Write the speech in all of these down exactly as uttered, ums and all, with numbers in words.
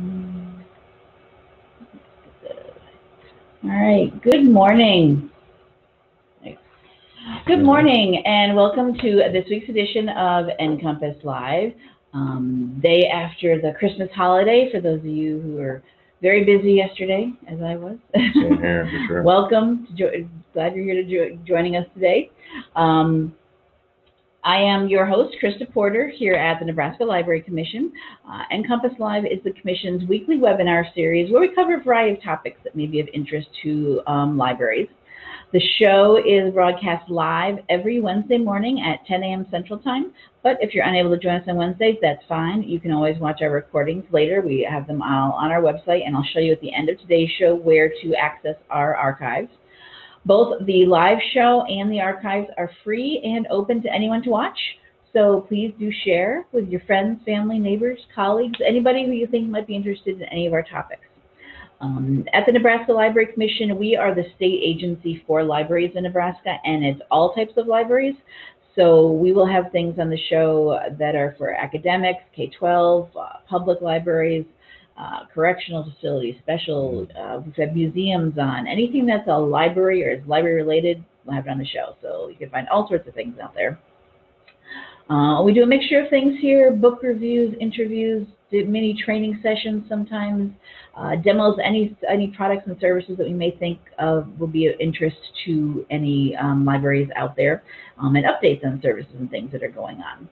All right, good morning. Good morning and welcome to this week's edition of NCompass Live. Um, day after the Christmas holiday, for those of you who were very busy yesterday, as I was. Same here, for sure. Welcome. To glad you're here to jo joining us today. Um, I am your host, Krista Porter, here at the Nebraska Library Commission. Uh, NCompass Live is the Commission's weekly webinar series where we cover a variety of topics that may be of interest to um, libraries. The show is broadcast live every Wednesday morning at ten A M Central Time, but if you're unable to join us on Wednesdays, that's fine. You can always watch our recordings later. We have them all on our website, and I'll show you at the end of today's show where to access our archives. Both the live show and the archives are free and open to anyone to watch, so please do share with your friends, family, neighbors, colleagues, anybody who you think might be interested in any of our topics. Um, at the Nebraska Library Commission, we are the state agency for libraries in Nebraska, and it's all types of libraries. So we will have things on the show that are for academics, K twelve, uh, public libraries, uh, correctional facilities, special, uh, we've had museums on, anything that's a library or is library related, we'll have it on the show. So you can find all sorts of things out there. Uh, we do a mixture of things here, book reviews, interviews, mini training sessions sometimes, uh, demos, any any products and services that we may think of will be of interest to any um, libraries out there, um, and updates on services and things that are going on.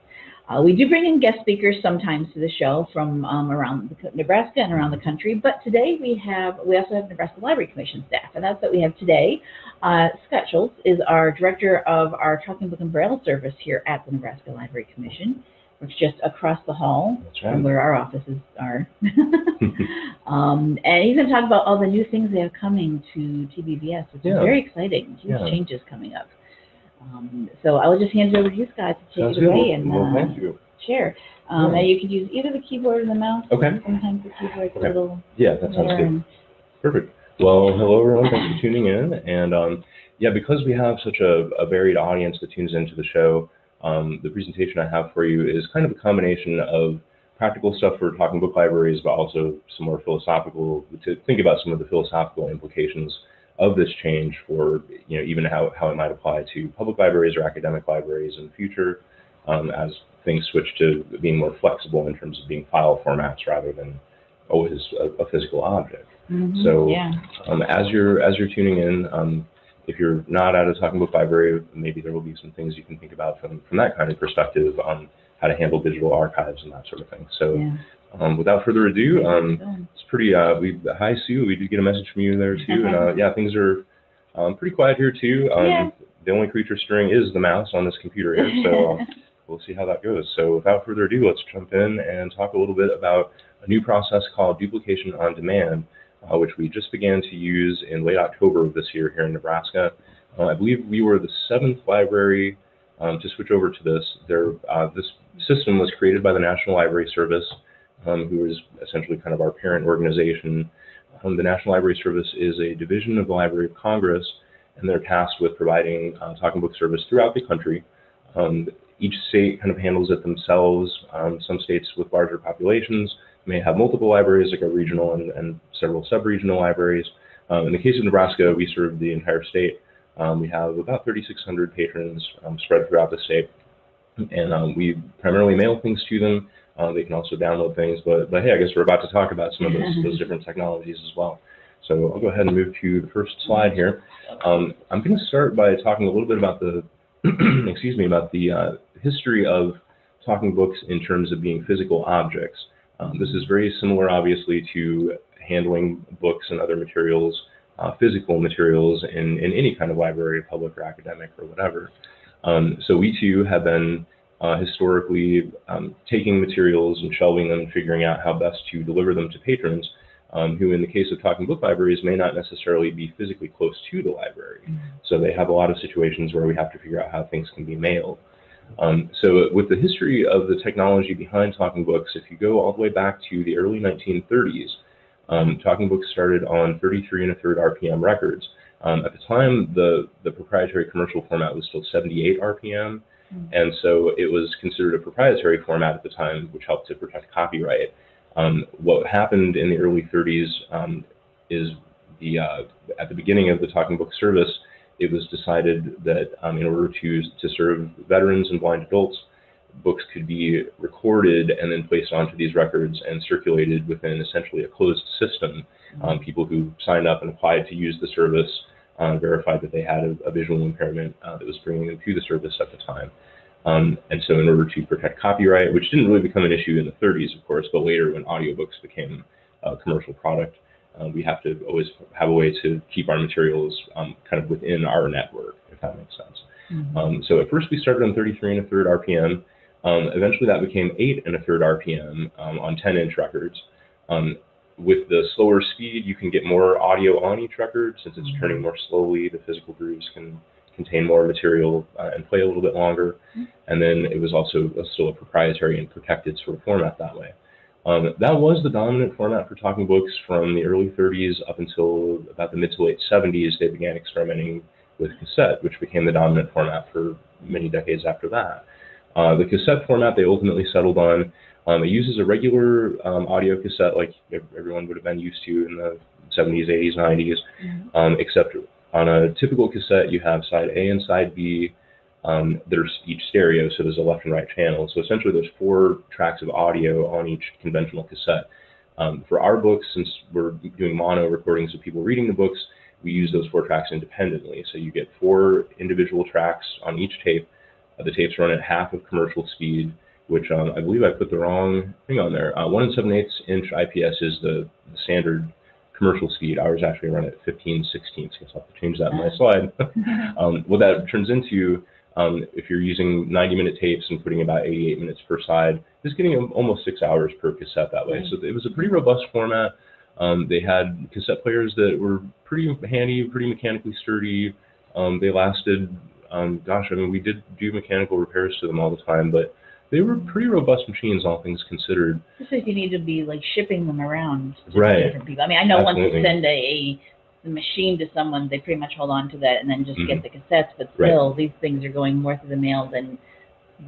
Uh, we do bring in guest speakers sometimes to the show from um, around Nebraska and around the country, but today we have, we also have Nebraska Library Commission staff, and that's what we have today. Uh, Scott Scholz is our director of our Talking Book and Braille Service here at the Nebraska Library Commission. It's just across the hall right. from where our offices are. um, and he's going to talk about all the new things they have coming to T B B S, which yeah. is very exciting. Huge yeah. changes coming up. Um, so I will just hand it over to you, Scott, to take it away and well, uh, thank you. share. Um, yeah. And you can use either the keyboard or the mouse. Okay. Sometimes the keyboard's okay. a little. Yeah, that sounds good. Perfect. Well, hello everyone. Thanks for tuning in. And um, yeah, because we have such a, a varied audience that tunes into the show. Um, the presentation I have for you is kind of a combination of practical stuff for talking book libraries, but also some more philosophical, to think about some of the philosophical implications of this change for, you know, even how, how it might apply to public libraries or academic libraries in the future, um, as things switch to being more flexible in terms of being file formats rather than always a, a physical object. Mm-hmm. So yeah. um, as you're as you're tuning in, um, if you're not at a talking book library, maybe there will be some things you can think about from, from that kind of perspective on how to handle digital archives and that sort of thing. So yeah. um, without further ado, um, it's pretty, uh, we, hi Sue, we did get a message from you there too. And uh, yeah, things are um, pretty quiet here too. Um, yeah. The only creature stirring is the mouse on this computer here. So um, we'll see how that goes. So without further ado, let's jump in and talk a little bit about a new process called duplication on demand, Uh, which we just began to use in late October of this year here in Nebraska. Uh, I believe we were the seventh library um, to switch over to this. There, uh, this system was created by the National Library Service, um, who is essentially kind of our parent organization. Um, the National Library Service is a division of the Library of Congress, and they're tasked with providing uh, talking book service throughout the country. Um, each state kind of handles it themselves. Um, some states with larger populations may have multiple libraries, like a regional and, and several sub-regional libraries. Um, in the case of Nebraska, we serve the entire state. Um, we have about thirty-six hundred patrons um, spread throughout the state, and um, we primarily mail things to them. Uh, they can also download things, but, but hey, I guess we're about to talk about some of those, those different technologies as well. So I'll go ahead and move to the first slide here. Um, I'm going to start by talking a little bit about the, excuse me, about the uh, history of talking books in terms of being physical objects. Um, this is very similar, obviously, to handling books and other materials, uh, physical materials in, in any kind of library, public or academic or whatever. Um, so we, too, have been uh, historically um, taking materials and shelving them, figuring out how best to deliver them to patrons, um, who, in the case of talking book libraries, may not necessarily be physically close to the library. So they have a lot of situations where we have to figure out how things can be mailed. Um, so with the history of the technology behind talking books, if you go all the way back to the early nineteen thirties, um, talking books started on thirty-three and a third R P M records. Um, at the time, the, the proprietary commercial format was still seventy-eight R P M, mm-hmm. and so it was considered a proprietary format at the time, which helped to protect copyright. Um, what happened in the early thirties um, is the uh, at the beginning of the Talking Book service, it was decided that um, in order to to serve veterans and blind adults, books could be recorded and then placed onto these records and circulated within essentially a closed system. Um, people who signed up and applied to use the service uh, verified that they had a, a visual impairment uh, that was bringing them to the service at the time. Um, and so in order to protect copyright, which didn't really become an issue in the thirties, of course, but later when audiobooks became a commercial product, uh, we have to always have a way to keep our materials um, kind of within our network, if that makes sense. Mm-hmm. um, so at first we started on thirty-three and a third R P M. Um, eventually that became eight and a third R P M um, on ten inch records. Um, with the slower speed, you can get more audio on each record. Since it's mm-hmm. turning more slowly, the physical grooves can contain more material uh, and play a little bit longer. Mm-hmm. And then it was also a, still a proprietary and protected sort of format that way. Um, that was the dominant format for talking books from the early thirties up until about the mid to late seventies. They began experimenting with cassette, which became the dominant format for many decades after that. Uh, the cassette format they ultimately settled on, um, it uses a regular um, audio cassette like everyone would have been used to in the seventies, eighties, nineties, mm-hmm. um, except on a typical cassette, you have side A and side B. Um, there's each stereo, so there's a left and right channel. So essentially, there's four tracks of audio on each conventional cassette. Um, for our books, since we're doing mono recordings of people reading the books, we use those four tracks independently. So you get four individual tracks on each tape. Uh, the tapes run at half of commercial speed, which um, I believe I put the wrong thing on there. Uh, one and seven eighths inch I P S is the, the standard commercial speed. Ours actually run at fifteen sixteenths. So I'll have to change that in my slide. um, what that turns into, um, if you're using ninety minute tapes and putting about eighty-eight minutes per side, is getting almost six hours per cassette that way. So it was a pretty robust format. Um, they had cassette players that were pretty handy, pretty mechanically sturdy. Um, they lasted, um, gosh, I mean, we did do mechanical repairs to them all the time, but they were pretty robust machines, all things considered. Just like you need to be like shipping them around to right. different people. I mean, I know Absolutely. Once you send a, a machine to someone, they pretty much hold on to that and then just mm-hmm. get the cassettes. But still, right. these things are going more through the mail than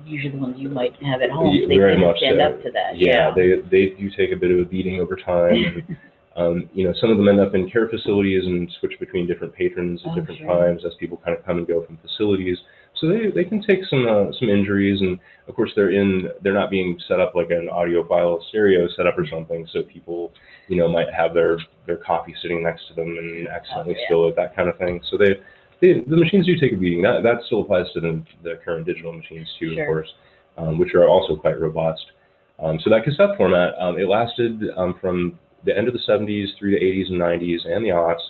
usually the ones you might have at home. Yeah, they very much stand so. Up to that. Yeah, yeah, they they do take a bit of a beating over time. um, you know, some of them end up in care facilities and switch between different patrons at oh, different sure. times as people kind of come and go from facilities. So they, they can take some uh, some injuries, and of course they're in they're not being set up like an audiophile stereo setup or something. So people, you know, might have their their coffee sitting next to them and accidentally oh, yeah. spill it, that kind of thing. So they, they the machines do take a beating. That that still applies to the, the current digital machines too, sure. of course, um, which are also quite robust. Um, so that cassette format um, it lasted um, from the end of the seventies through the eighties and nineties and the aughts.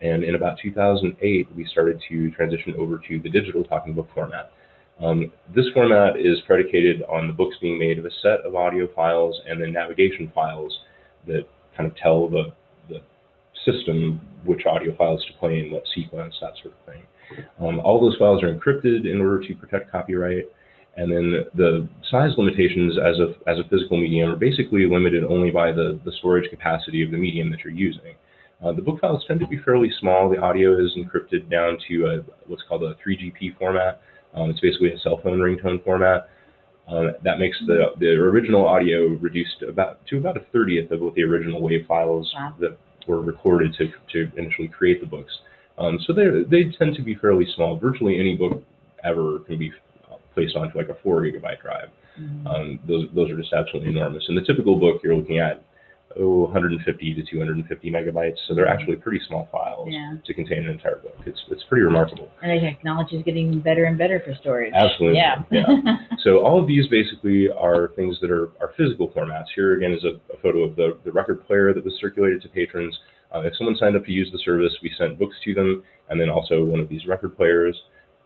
And in about two thousand eight, we started to transition over to the digital talking book format. Um, this format is predicated on the books being made of a set of audio files and then navigation files that kind of tell the, the system which audio files to play in what sequence, that sort of thing. Um, all those files are encrypted in order to protect copyright. And then the size limitations as a, as a physical medium are basically limited only by the, the storage capacity of the medium that you're using. Uh, the book files tend to be fairly small. The audio is encrypted down to a, what's called a three G P format. Um, it's basically a cell phone ringtone format. Uh, that makes the, the original audio reduced about to about a thirtieth of what the original wave files wow. that were recorded to, to initially create the books. Um, so they they tend to be fairly small. Virtually any book ever can be placed onto like a four gigabyte drive. Mm-hmm. um, those, those are just absolutely enormous. In the typical book, you're looking at Oh, one hundred fifty to two hundred fifty megabytes. So they're actually pretty small files yeah. to contain an entire book. It's it's pretty remarkable. And the technology is getting better and better for storage. Absolutely. Yeah. yeah. So all of these basically are things that are, are physical formats. Here again is a, a photo of the, the record player that was circulated to patrons. Uh, if someone signed up to use the service, we sent books to them, and then also one of these record players.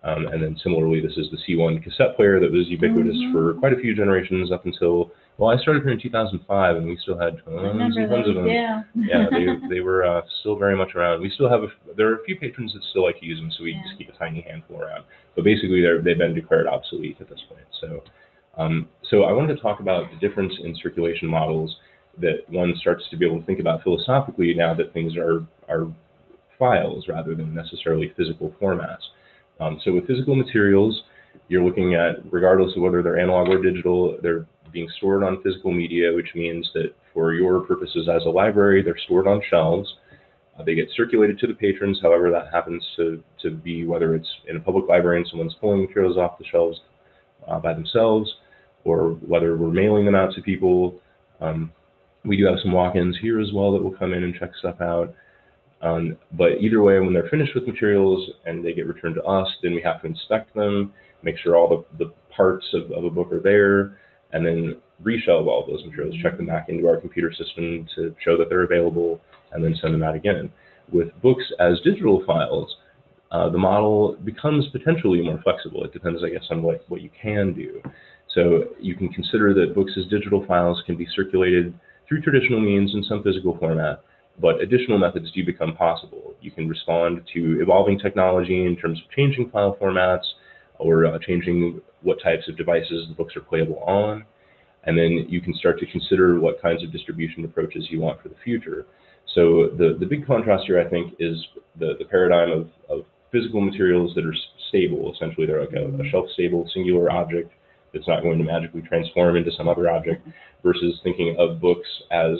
Um, and then similarly, this is the C one cassette player that was ubiquitous mm-hmm. for quite a few generations up until, well, I started here in two thousand five, and we still had tons and tons of them. Yeah, yeah they, they were uh, still very much around. We still have, a, there are a few patrons that still like to use them, so we yeah. just keep a tiny handful around. But basically, they're, they've been declared obsolete at this point. So, um, so I wanted to talk about the difference in circulation models that one starts to be able to think about philosophically now that things are, are files rather than necessarily physical formats. Um, so with physical materials, you're looking at, regardless of whether they're analog or digital, they're being stored on physical media, which means that for your purposes as a library. They're stored on shelves. Uh, they get circulated to the patrons, however that happens to, to be, whether it's in a public library and someone's pulling materials off the shelves uh, by themselves, or whether we're mailing them out to people. Um, we do have some walk-ins here as well that will come in and check stuff out. Um, but either way, when they're finished with materials and they get returned to us, then we have to inspect them, make sure all the, the parts of, of a book are there, and then reshelve all those materials, check them back into our computer system to show that they're available, and then send them out again. With books as digital files, uh, the model becomes potentially more flexible. It depends, I guess, on what, what you can do. So you can consider that books as digital files can be circulated through traditional means in some physical format, but additional methods do become possible. You can respond to evolving technology in terms of changing file formats, or uh, changing what types of devices the books are playable on. And then you can start to consider what kinds of distribution approaches you want for the future. So the, the big contrast here, I think, is the, the paradigm of, of physical materials that are stable. Essentially, they're like a, a shelf-stable, singular object that's not going to magically transform into some other object, versus thinking of books as,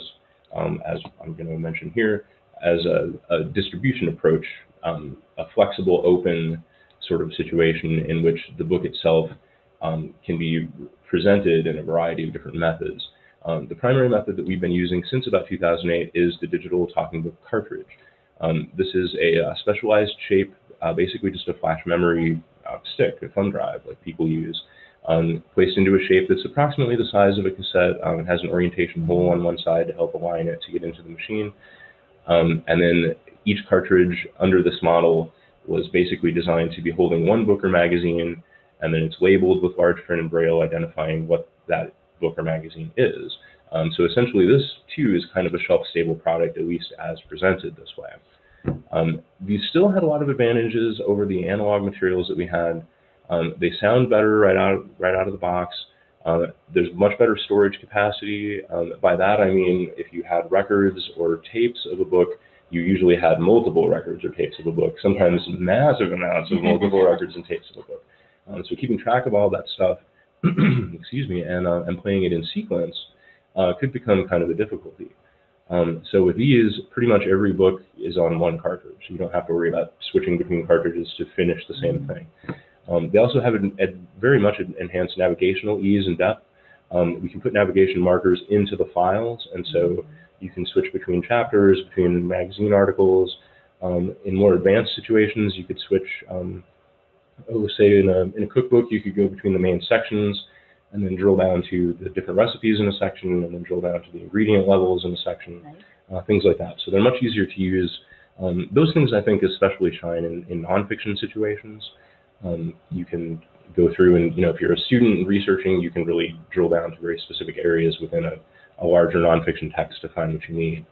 um, as I'm going to mention here, as a, a distribution approach, um, a flexible, open sort of situation in which the book itself um, can be presented in a variety of different methods. Um, the primary method that we've been using since about two thousand eight is the digital talking book cartridge. Um, this is a, a specialized shape, uh, basically just a flash memory uh, stick, a thumb drive like people use, um, placed into a shape that's approximately the size of a cassette. Um, it has an orientation hole on one side to help align it to get into the machine. Um, and then each cartridge under this model was basically designed to be holding one book or magazine, and then it's labeled with large print and Braille identifying what that book or magazine is. Um, so essentially this too is kind of a shelf-stable product, at least as presented this way. Um, we still had a lot of advantages over the analog materials that we had. Um, they sound better right out, right out of the box. Uh, there's much better storage capacity. Um, by that I mean if you had records or tapes of a book, you usually had multiple records or tapes of a book, sometimes massive amounts of multiple records and tapes of a book. Um, so keeping track of all that stuff, excuse me, and, uh, and playing it in sequence uh, could become kind of a difficulty. Um, so with these, pretty much every book is on one cartridge. You don't have to worry about switching between cartridges to finish the same thing. Um, they also have an, a very much enhanced navigational ease and depth. Um, we can put navigation markers into the files, and so you can switch between chapters, between magazine articles. Um, in more advanced situations, you could switch, um, oh, say in a, in a cookbook, you could go between the main sections and then drill down to the different recipes in a section, and then drill down to the ingredient levels in a section, uh, things like that. So they're much easier to use. Um, those things, I think, especially shine in, in nonfiction situations. Um, you can go through and, you know, if you're a student researching, you can really drill down to very specific areas within a a larger nonfiction text to find what you need.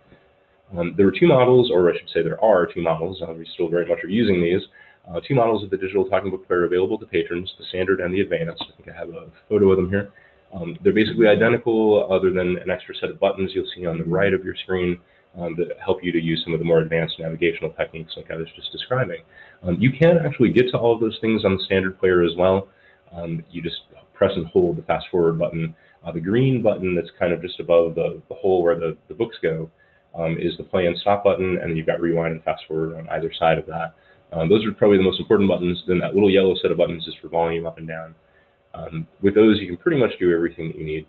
Um, there were two models, or I should say there are two models, uh, we still very much are using these, uh, two models of the digital talking book player available to patrons, the standard and the advanced. I think I have a photo of them here. Um, they're basically identical other than an extra set of buttons you'll see on the right of your screen um, that help you to use some of the more advanced navigational techniques like I was just describing. Um, you can actually get to all of those things on the standard player as well. Um, you just press and hold the fast forward button. Uh, the green button that's kind of just above the, the hole where the, the books go um, is the play and stop button, and you've got rewind and fast forward on either side of that. Um, those are probably the most important buttons. Then that little yellow set of buttons is for volume up and down. Um, with those, you can pretty much do everything that you need.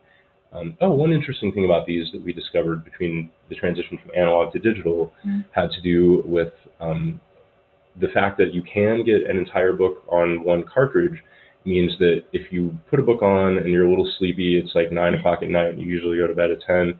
Um, oh, one interesting thing about these that we discovered between the transition from analog to digital mm-hmm. had to do with um, the fact that you can get an entire book on one cartridge. Means that if you put a book on and you're a little sleepy, it's like nine o'clock at night, and you usually go to bed at ten,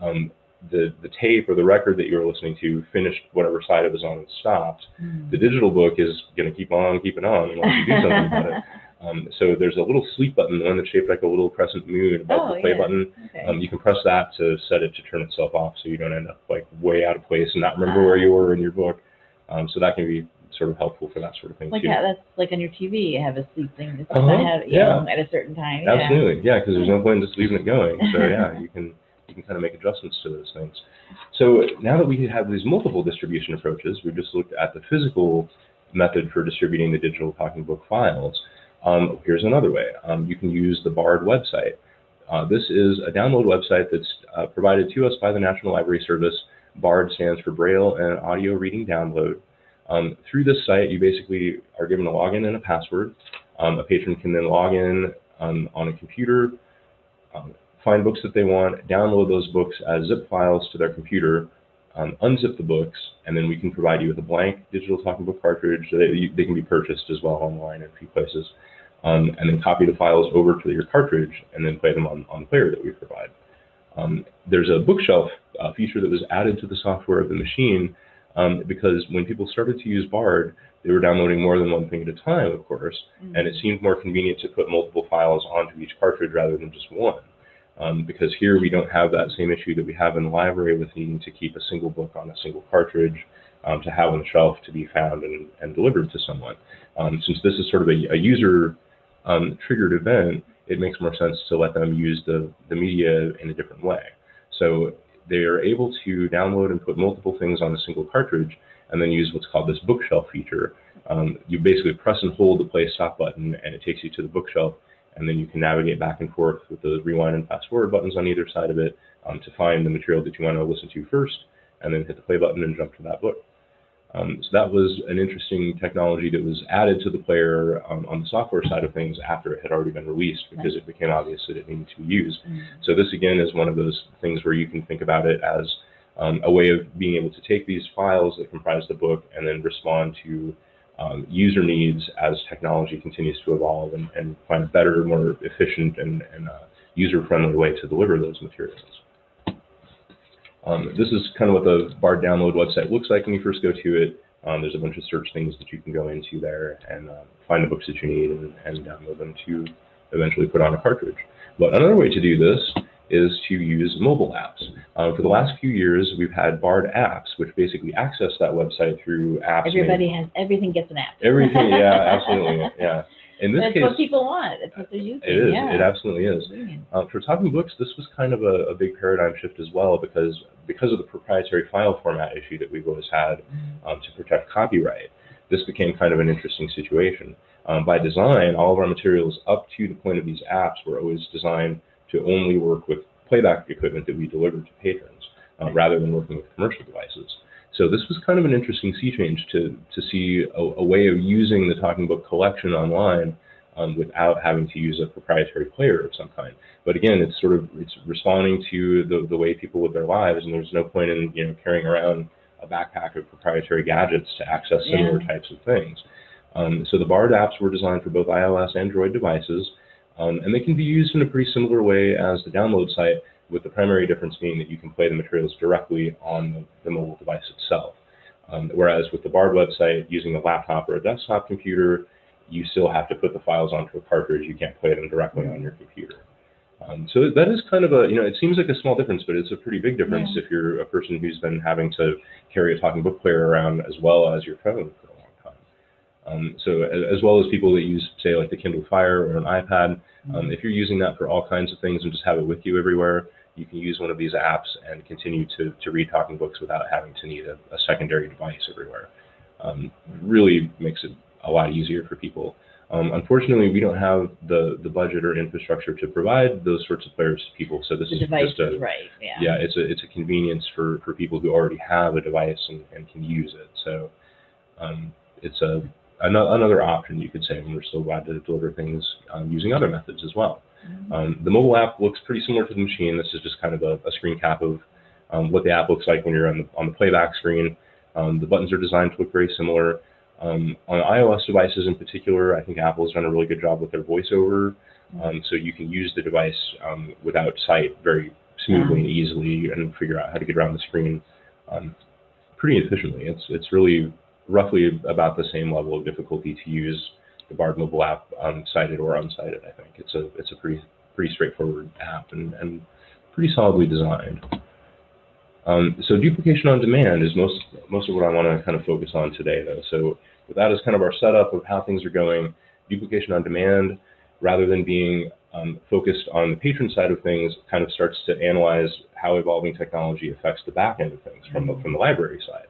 um, the, the tape or the record that you were listening to finished whatever side it was on and stopped. Mm. The digital book is going to keep on keeping on unless you do something about it. Um, so there's a little sleep button, the one that's shaped like a little crescent moon above oh, the play yeah. button. Okay. Um, you can press that to set it to turn itself off so you don't end up like way out of place and not remember wow. where you were in your book. Um, so that can be sort of helpful for that sort of thing like too. Like that's like on your T V, you have a sleep thing that's uh-huh. not have, you yeah. know, at a certain time. Absolutely, yeah, because yeah, there's no point in just leaving it going. So yeah, you can you can kind of make adjustments to those things. So now that we have these multiple distribution approaches, we've just looked at the physical method for distributing the digital talking book files. Um, here's another way. Um, you can use the BARD website. Uh, this is a download website that's uh, provided to us by the National Library Service. BARD stands for Braille and Audio Reading Download. Um, through this site, you basically are given a login and a password. Um, a patron can then log in um, on a computer, um, find books that they want, download those books as zip files to their computer, um, unzip the books, and then we can provide you with a blank digital talking book cartridge. They, they can be purchased as well online at a few places. Um, and then copy the files over to your cartridge and then play them on, on the player that we provide. Um, there's a bookshelf uh, feature that was added to the software of the machine um, because when people started to use BARD, they were downloading more than one thing at a time, of course, mm-hmm. and it seemed more convenient to put multiple files onto each cartridge rather than just one. Um, because here we don't have that same issue that we have in the library with needing to keep a single book on a single cartridge um, to have on the shelf to be found and, and delivered to someone. Um, since this is sort of a, a user Um, triggered event, it makes more sense to let them use the, the media in a different way. So they are able to download and put multiple things on a single cartridge and then use what's called this bookshelf feature. Um, you basically press and hold the play stop button and it takes you to the bookshelf, and then you can navigate back and forth with the rewind and fast forward buttons on either side of it um, to find the material that you want to listen to first, and then hit the play button and jump to that book. Um, so that was an interesting technology that was added to the player um, on the software side of things after it had already been released because it became obvious that it needed to be used. Mm-hmm. So this again is one of those things where you can think about it as um, a way of being able to take these files that comprise the book and then respond to um, user needs as technology continues to evolve and, and find a better, more efficient and, and uh, user-friendly way to deliver those materials. Um, this is kind of what the BARD download website looks like when you first go to it. Um, there's a bunch of search things that you can go into there and uh, find the books that you need and, and download them to eventually put on a cartridge. But another way to do this is to use mobile apps. Um, for the last few years, we've had BARD apps, which basically access that website through apps. Everybody made, has, everything gets an app. Everything, yeah, absolutely, yeah. In this That's case, what people want. That's what they're using. It is. Yeah. It absolutely is. Um, for talking books, this was kind of a, a big paradigm shift as well because because of the proprietary file format issue that we've always had um, to protect copyright. This became kind of an interesting situation. Um, by design, all of our materials up to the point of these apps were always designed to only work with playback equipment that we delivered to patrons um, rather than working with commercial devices. So this was kind of an interesting sea change to, to see a, a way of using the talking book collection online um, without having to use a proprietary player of some kind. But again, it's sort of it's responding to the, the way people live their lives, and there's no point in you know carrying around a backpack of proprietary gadgets to access similar yeah. types of things. Um, so the BARD apps were designed for both iOS and Android devices, um, and they can be used in a pretty similar way as the download site, with the primary difference being that you can play the materials directly on the, the mobile device itself. Um, whereas with the BARD website, using a laptop or a desktop computer, you still have to put the files onto a cartridge. You can't play them directly on your computer. Um, so that is kind of a, you know, it seems like a small difference, but it's a pretty big difference yeah. if you're a person who's been having to carry a talking book player around as well as your phone for a long time. Um, so as well as people that use, say, like the Kindle Fire or an iPad, um, if you're using that for all kinds of things and just have it with you everywhere, you can use one of these apps and continue to, to read talking books without having to need a, a secondary device everywhere. Um, really makes it a lot easier for people. Um, unfortunately, we don't have the, the budget or infrastructure to provide those sorts of players to people. So this the is device, just a right, yeah. yeah, it's a it's a convenience for, for people who already have a device and, and can use it. So um, it's a another option you could say, and we're still glad to deliver things um, using other methods as well. Mm-hmm. Um, the mobile app looks pretty similar to the machine. This is just kind of a, a screen cap of um, what the app looks like when you're on the, on the playback screen. Um, the buttons are designed to look very similar. Um, on iOS devices in particular, I think Apple's done a really good job with their voiceover, mm-hmm. um, so you can use the device um, without sight very smoothly yeah. and easily, and figure out how to get around the screen um, pretty efficiently. It's, it's really roughly about the same level of difficulty to use the BARD mobile app, um, cited or unsighted. I think it's a it's a pretty pretty straightforward app and, and pretty solidly designed. Um, so duplication on demand is most most of what I want to kind of focus on today, though. So that is kind of our setup of how things are going. Duplication on demand, rather than being um, focused on the patron side of things, kind of starts to analyze how evolving technology affects the back end of things from the, from the library side.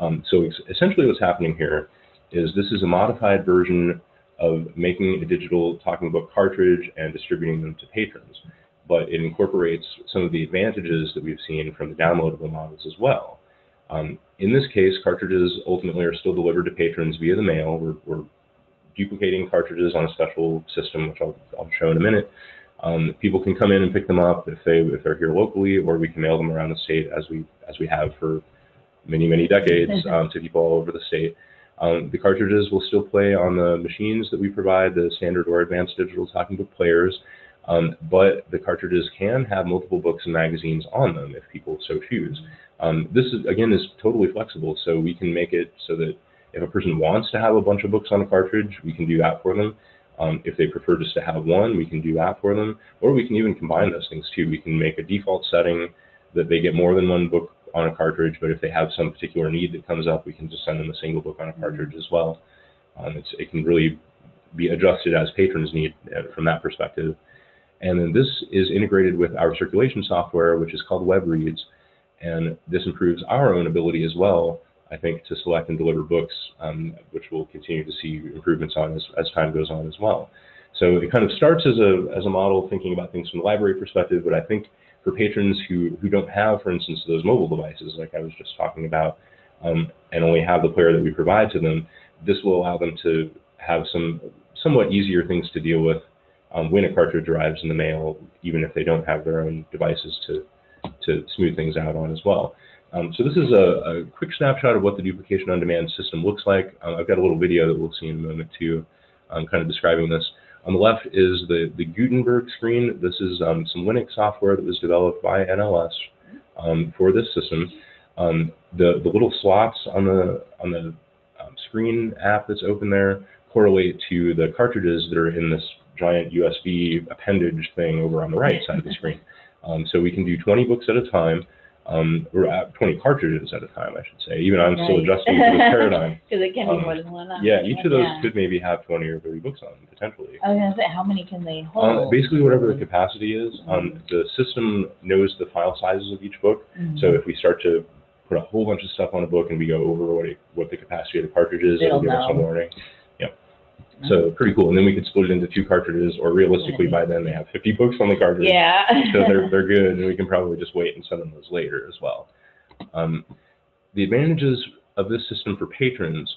Um, so essentially, what's happening here is this is a modified version of making a digital talking book cartridge and distributing them to patrons. but it incorporates some of the advantages that we've seen from the downloadable models as well. Um, in this case, cartridges ultimately are still delivered to patrons via the mail. We're, we're duplicating cartridges on a special system, which I'll, I'll show in a minute. Um, people can come in and pick them up if they if they're here locally, or we can mail them around the state as we as we have for many many decades um, to people all over the state. Um, the cartridges will still play on the machines that we provide, the standard or advanced digital talking book players, um, but the cartridges can have multiple books and magazines on them if people so choose. Um, this is again is totally flexible, so we can make it so that if a person wants to have a bunch of books on a cartridge, we can do that for them. Um, if they prefer just to have one, we can do that for them, or we can even combine those things too. We can make a default setting that they get more than one book on a cartridge, but if they have some particular need that comes up, we can just send them a single book on a cartridge as well. Um, it's, it can really be adjusted as patrons need from that perspective. And then this is integrated with our circulation software, which is called WebReads, and this improves our own ability as well, I think, to select and deliver books, um, which we'll continue to see improvements on as, as time goes on as well. So it kind of starts as a, as a model thinking about things from the library perspective, but I think for patrons who, who don't have, for instance, those mobile devices like I was just talking about, um, and only have the player that we provide to them, this will allow them to have some somewhat easier things to deal with um, when a cartridge arrives in the mail, even if they don't have their own devices to, to smooth things out on as well. Um, so this is a, a quick snapshot of what the duplication on demand system looks like. Uh, I've got a little video that we'll see in a moment too, um, kind of describing this. On the left is the, the Gutenberg screen. This is um, some Linux software that was developed by N L S um, for this system. Um, the, the little slots on the, on the um, screen app that's open there correlate to the cartridges that are in this giant U S B appendage thing over on the right side of the screen. Um, so we can do twenty books at a time. Um, or twenty cartridges at a time, I should say. Even I'm right. still adjusting to this paradigm. Because it can um, be more than one on. Yeah, each of those yeah. could maybe have twenty or thirty books on them, potentially. I was going to say, how many can they hold? Um, basically, whatever the capacity is. Um, the system knows the file sizes of each book. Mm-hmm. So if we start to put a whole bunch of stuff on a book and we go over what, it, what the capacity of the cartridge is, it'll give us a warning. Yep. Mm-hmm. So pretty cool. And then we could split it into two cartridges, or realistically by then they have fifty books on the cartridge. Yeah. So they're, they're good, and we can probably just wait and send them those later as well. Um, the advantages of this system for patrons,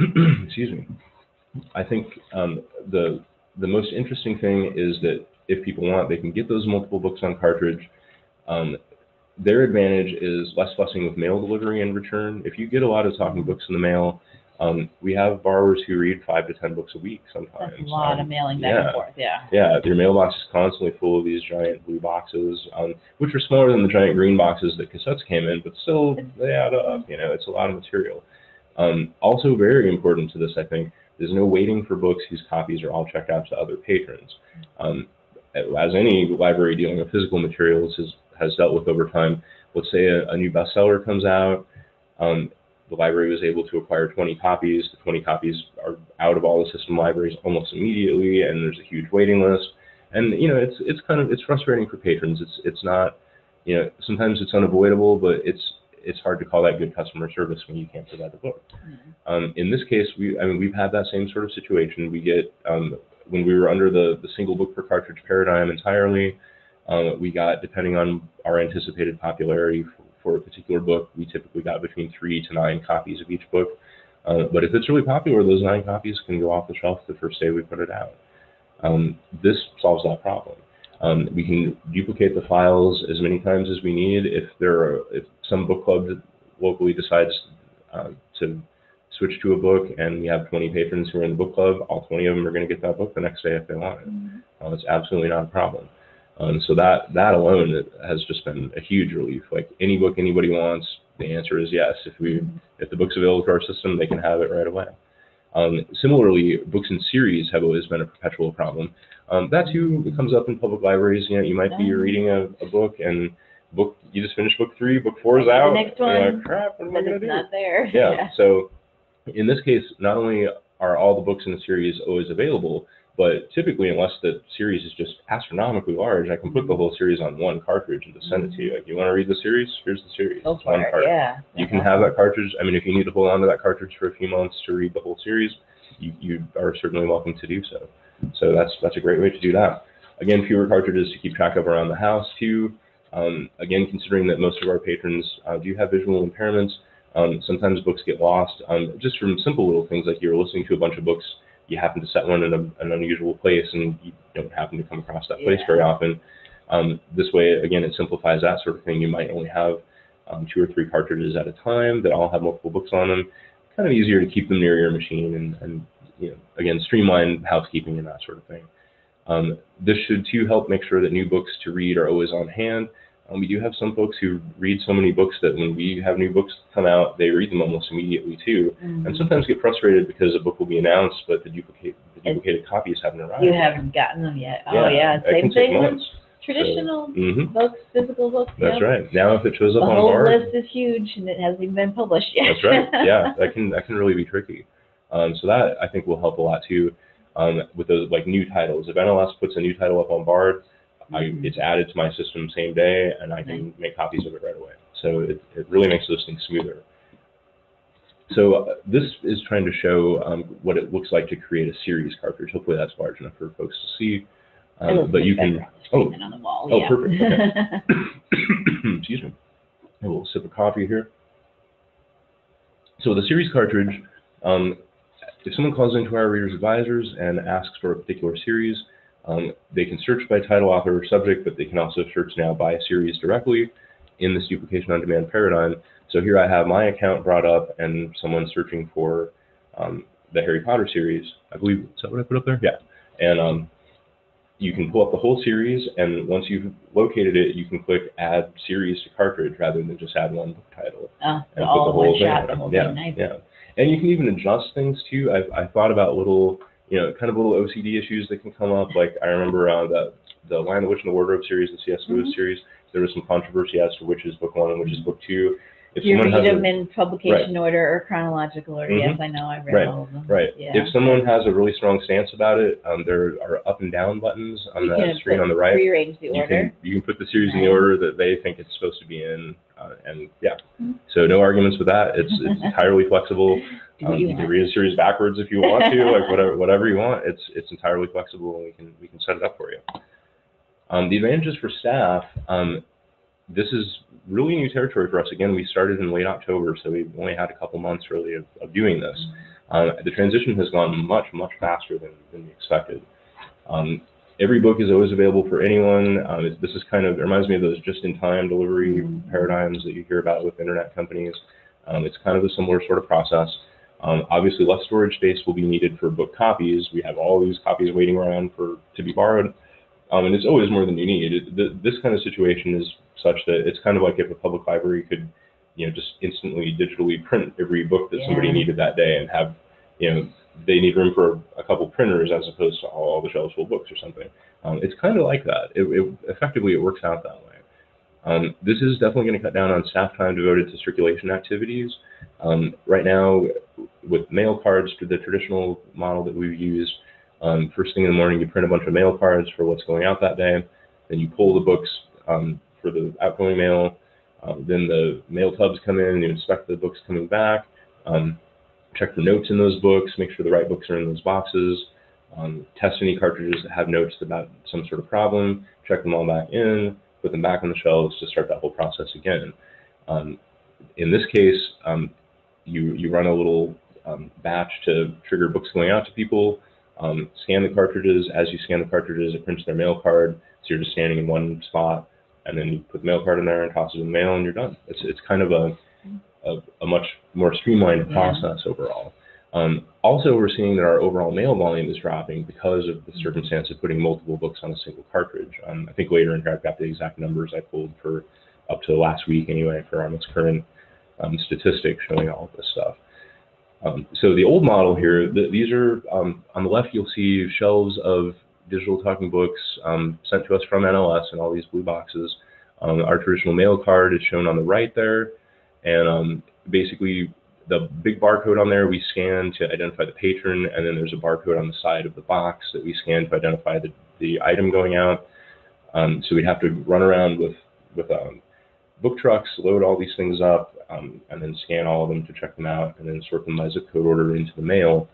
excuse me, I think um, the, the most interesting thing is that if people want, they can get those multiple books on cartridge. Um, their advantage is less fussing with mail delivery and return. If you get a lot of talking books in the mail, Um, we have borrowers who read five to ten books a week sometimes. That's a lot um, of mailing back yeah. and forth, yeah. Yeah, their mailbox is constantly full of these giant blue boxes, um, which are smaller than the giant green boxes that cassettes came in, but still they add up, you know, it's a lot of material. Um, also very important to this, I think, there's no waiting for books whose copies are all checked out to other patrons. Um, as any library dealing with physical materials has, has dealt with over time, let's say a, a new bestseller comes out, um, the library was able to acquire twenty copies. The twenty copies are out of all the system libraries almost immediately, and there's a huge waiting list. And you know, it's it's kind of it's frustrating for patrons. It's it's not, you know, sometimes it's unavoidable, but it's it's hard to call that good customer service when you can't provide the book. Mm-hmm. um, in this case, we I mean we've had that same sort of situation. We get um, when we were under the the single book per cartridge paradigm entirely, uh, we got, depending on our anticipated popularity for for a particular book, we typically got between three to nine copies of each book. Uh, but if it's really popular, those nine copies can go off the shelf the first day we put it out. Um, this solves that problem. Um, we can duplicate the files as many times as we need. If there are, if some book club locally decides uh, to switch to a book and we have twenty patrons who are in the book club, all twenty of them are going to get that book the next day if they want it. Mm-hmm. uh, it's absolutely not a problem. Um, so that, that alone has just been a huge relief. Like any book anybody wants, the answer is yes. If we if the book's available to our system, they can have it right away. Um, similarly, books in series have always been a perpetual problem. Um, that too comes up in public libraries. You know, you might be reading a, a book and book you just finished book three, book four is out. The next one. And you're like, crap, what am I going to do? Not there. Yeah. yeah. So in this case, not only are all the books in the series always available, but typically, unless the series is just astronomically large, I can put the whole series on one cartridge and just send it to you. Like, you want to read the series? Here's the series. Go for it, yeah. You can have that cartridge. I mean, if you need to hold on to that cartridge for a few months to read the whole series, you, you are certainly welcome to do so. So that's that's a great way to do that. Again, fewer cartridges to keep track of around the house too. Um, again, considering that most of our patrons uh, do have visual impairments, um, sometimes books get lost um, just from simple little things like you're listening to a bunch of books, you happen to set one in a, an unusual place and you don't happen to come across that place yeah. very often. Um, this way, again, it simplifies that sort of thing. You might only have um, two or three cartridges at a time that all have multiple books on them. Kind of easier to keep them near your machine and, and you know, again, streamline housekeeping and that sort of thing. Um, this should too help make sure that new books to read are always on hand. Um, we do have some folks who read so many books that when we have new books come out, they read them almost immediately too, mm-hmm. and sometimes get frustrated because a book will be announced, but the duplicate the duplicated copies haven't arrived. You haven't gotten them yet. Yeah, oh yeah, same thing. Traditional so, mm-hmm. books, physical books. That's yeah. right. Now, if it shows up the on BARD, the whole list is huge, and it hasn't even been published yet. That's right. Yeah, that can that can really be tricky. Um, so that I think will help a lot too. Um, with those like new titles, if N L S puts a new title up on BARD, mm-hmm. I, it's added to my system same day, and I can make copies of it right away. So it, it really makes those things smoother. So uh, this is trying to show um, what it looks like to create a series cartridge. Hopefully that's large enough for folks to see. Um, but like you can, oh, on the wall, oh yeah. perfect, okay. Excuse me, a little sip of coffee here. So the series cartridge, um, if someone calls into our Reader's Advisors and asks for a particular series, um, they can search by title, author, or subject, but they can also search now by series directly in this duplication on demand paradigm. So here I have my account brought up and someone searching for um, the Harry Potter series, I believe, is that what I put up there? Yeah. And um, you can pull up the whole series, and once you've located it, you can click Add Series to Cartridge rather than just add one book title. Oh, and all put the whole shot, the whole yeah, thing. Yeah. And you can even adjust things too. I've, I've thought about little, you know, kind of little O C D issues that can come up. Like I remember uh, the, the Lion, the Witch, and the Wardrobe series, the C S Lewis mm-hmm. series, there was some controversy as to which is book one and which is book two. If you read them a, in publication right. order or chronological order. Mm-hmm. Yes, I know. I've read right. all of them. Right. Yeah. If someone has a really strong stance about it, um, there are up and down buttons on you the screen on the right. Rearrange the order. You can, you can put the series right. in the order that they think it's supposed to be in, uh, and yeah. Mm-hmm. So no arguments with that. It's it's entirely flexible. Um, you, you can read a series backwards if you want to, like whatever whatever you want. It's it's entirely flexible, and we can we can set it up for you. Um, the advantages for staff. Um, This is really new territory for us. Again, we started in late October, so we've only had a couple months really of, of doing this. Um, the transition has gone much, much faster than, than we expected. Um, every book is always available for anyone. Um, it, this is kind of, it reminds me of those just-in-time delivery mm-hmm. paradigms that you hear about with internet companies. Um, it's kind of a similar sort of process. Um, obviously, less storage space will be needed for book copies. We have all these copies waiting around for to be borrowed. Um, and it's always more than you need. It, the, this kind of situation is such that it's kind of like if a public library could, you know, just instantly digitally print every book that yeah. somebody needed that day and have, you know, they need room for a couple printers as opposed to all the shelves full of books or something. Um, it's kind of like that. It, it, effectively, it works out that way. Um, this is definitely going to cut down on staff time devoted to circulation activities. Um, right now, with mail cards, the traditional model that we've used, Um, first thing in the morning, you print a bunch of mail cards for what's going out that day. Then you pull the books um, for the outgoing mail. Um, then the mail tubs come in, and you inspect the books coming back, um, check the notes in those books, make sure the right books are in those boxes, um, test any cartridges that have notes about some sort of problem, check them all back in, put them back on the shelves to start that whole process again. Um, in this case, um, you, you run a little um, batch to trigger books going out to people. Um, scan the cartridges. As you scan the cartridges, it prints their mail card. So you're just standing in one spot, and then you put the mail card in there and toss it in the mail, and you're done. It's it's kind of a a, a much more streamlined yeah. process overall. Um, also, we're seeing that our overall mail volume is dropping because of the circumstance of putting multiple books on a single cartridge. Um, I think later in here I've got the exact numbers I pulled for up to last week anyway for our most current um, statistics showing all of this stuff. Um, so the old model here, the, these are, um, on the left you'll see shelves of digital talking books um, sent to us from N L S in all these blue boxes. Um, our traditional mail card is shown on the right there, and um, basically the big barcode on there we scan to identify the patron, and then there's a barcode on the side of the box that we scan to identify the, the item going out. Um, so we'd have to run around with, with um, book trucks, load all these things up, um, and then scan all of them to check them out, and then sort them by zip code order into the mail.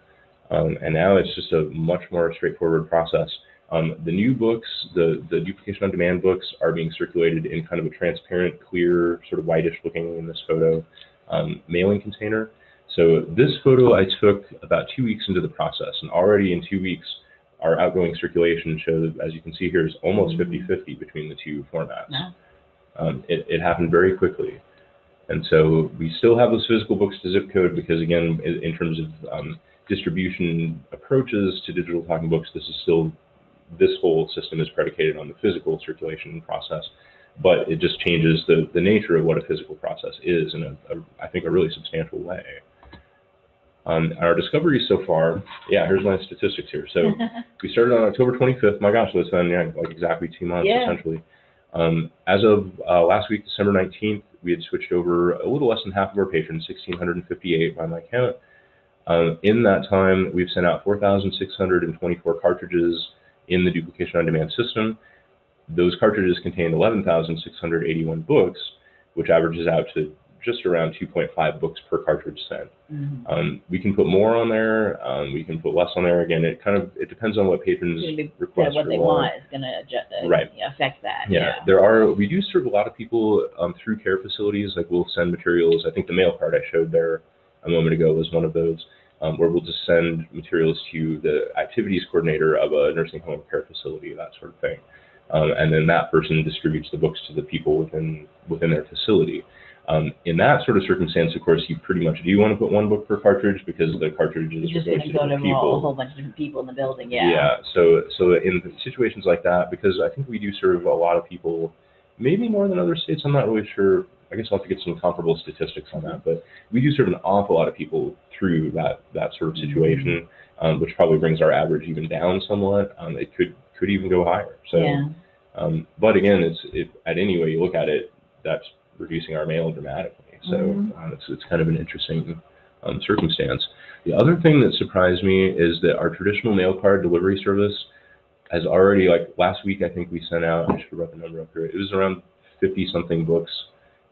Um, and now it's just a much more straightforward process. Um, the new books, the, the duplication on demand books, are being circulated in kind of a transparent, clear, sort of whitish looking in this photo um, mailing container. So this photo I took about two weeks into the process, and already in two weeks, our outgoing circulation shows, as you can see here, is almost fifty fifty between the two formats. Yeah. Um, it, it happened very quickly. And so we still have those physical books to zip code because, again, in, in terms of um, distribution approaches to digital talking books, this is still, this whole system is predicated on the physical circulation process, but it just changes the, the nature of what a physical process is in, a, a, I think, a really substantial way. Um, our discoveries so far, yeah, here's my statistics here. So we started on October twenty-fifth. My gosh, that's been yeah, like exactly two months, yeah. essentially. Um, as of uh, last week, December nineteenth, we had switched over a little less than half of our patrons, one thousand six hundred fifty-eight by my count. Um, in that time, we've sent out four thousand six hundred twenty-four cartridges in the duplication on demand system. Those cartridges contain eleven thousand six hundred eighty-one books, which averages out to just around two point five books per cartridge sent. Mm-hmm. um, we can put more on there. Um, we can put less on there. Again, it kind of it depends on what patrons be, request. Yeah, what they want is going to right. affect that. Yeah. yeah, there are. We do serve a lot of people um, through care facilities. Like we'll send materials. I think the mail card I showed there a moment ago was one of those, um, where we'll just send materials to the activities coordinator of a nursing home care facility, that sort of thing, um, and then that person distributes the books to the people within within their facility. Um, in that sort of circumstance, of course, you pretty much do want to put one book per cartridge because the cartridges are going to go to a whole bunch of different people in the building. Yeah. Yeah. So, so in situations like that, because I think we do serve a lot of people, maybe more than other states. I'm not really sure. I guess I'll have to get some comparable statistics on that. But we do serve an awful lot of people through that that sort of situation, mm-hmm. um, which probably brings our average even down somewhat. Um, it could could even go higher. So, yeah. um, but again, it's it, at any way you look at it, that's reducing our mail dramatically. So mm-hmm. uh, it's, it's kind of an interesting um, circumstance. The other thing that surprised me is that our traditional mail card delivery service has already, like last week, I think we sent out, I should have brought the number up here, it was around fifty something books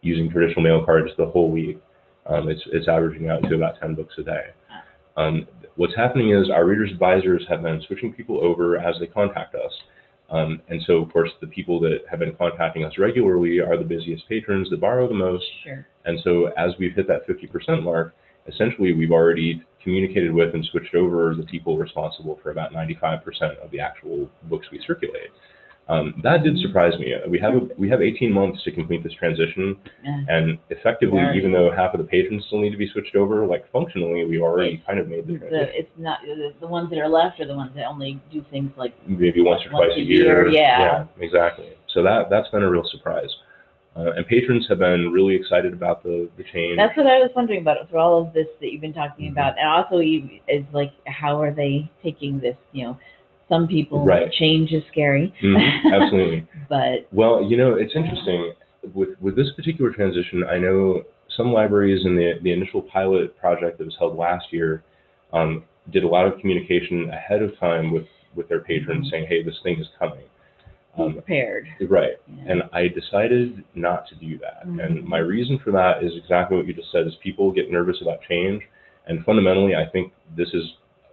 using traditional mail cards the whole week. Um, it's, it's averaging out to about ten books a day. Um, what's happening is our readers advisors have been switching people over as they contact us. Um, and so, of course, the people that have been contacting us regularly are the busiest patrons that borrow the most. Sure. And so as we've hit that fifty percent mark, essentially we've already communicated with and switched over the people responsible for about ninety-five percent of the actual books we circulate. Um, that did surprise me. We have, a, we have eighteen months to complete this transition. Yeah. And effectively, yeah. even though half of the patrons still need to be switched over, like functionally, we already it's, kind of made the transition. The, it's not, the, the ones that are left are the ones that only do things like maybe once or once twice a year. year. Yeah. yeah, exactly. So that, that's been a real surprise. Uh, and patrons have been really excited about the, the change. That's what I was wondering about through all of this that you've been talking mm-hmm. about. And also, you, it's like, how are they taking this, you know, some people, right. change is scary. Mm, absolutely. but Well, you know, it's interesting. With, with this particular transition, I know some libraries in the, the initial pilot project that was held last year um, did a lot of communication ahead of time with, with their patrons, mm-hmm. saying, hey, this thing is coming. Um, Be prepared. Right. Yeah. And I decided not to do that. Mm-hmm. And my reason for that is exactly what you just said, is people get nervous about change. And fundamentally, I think this is,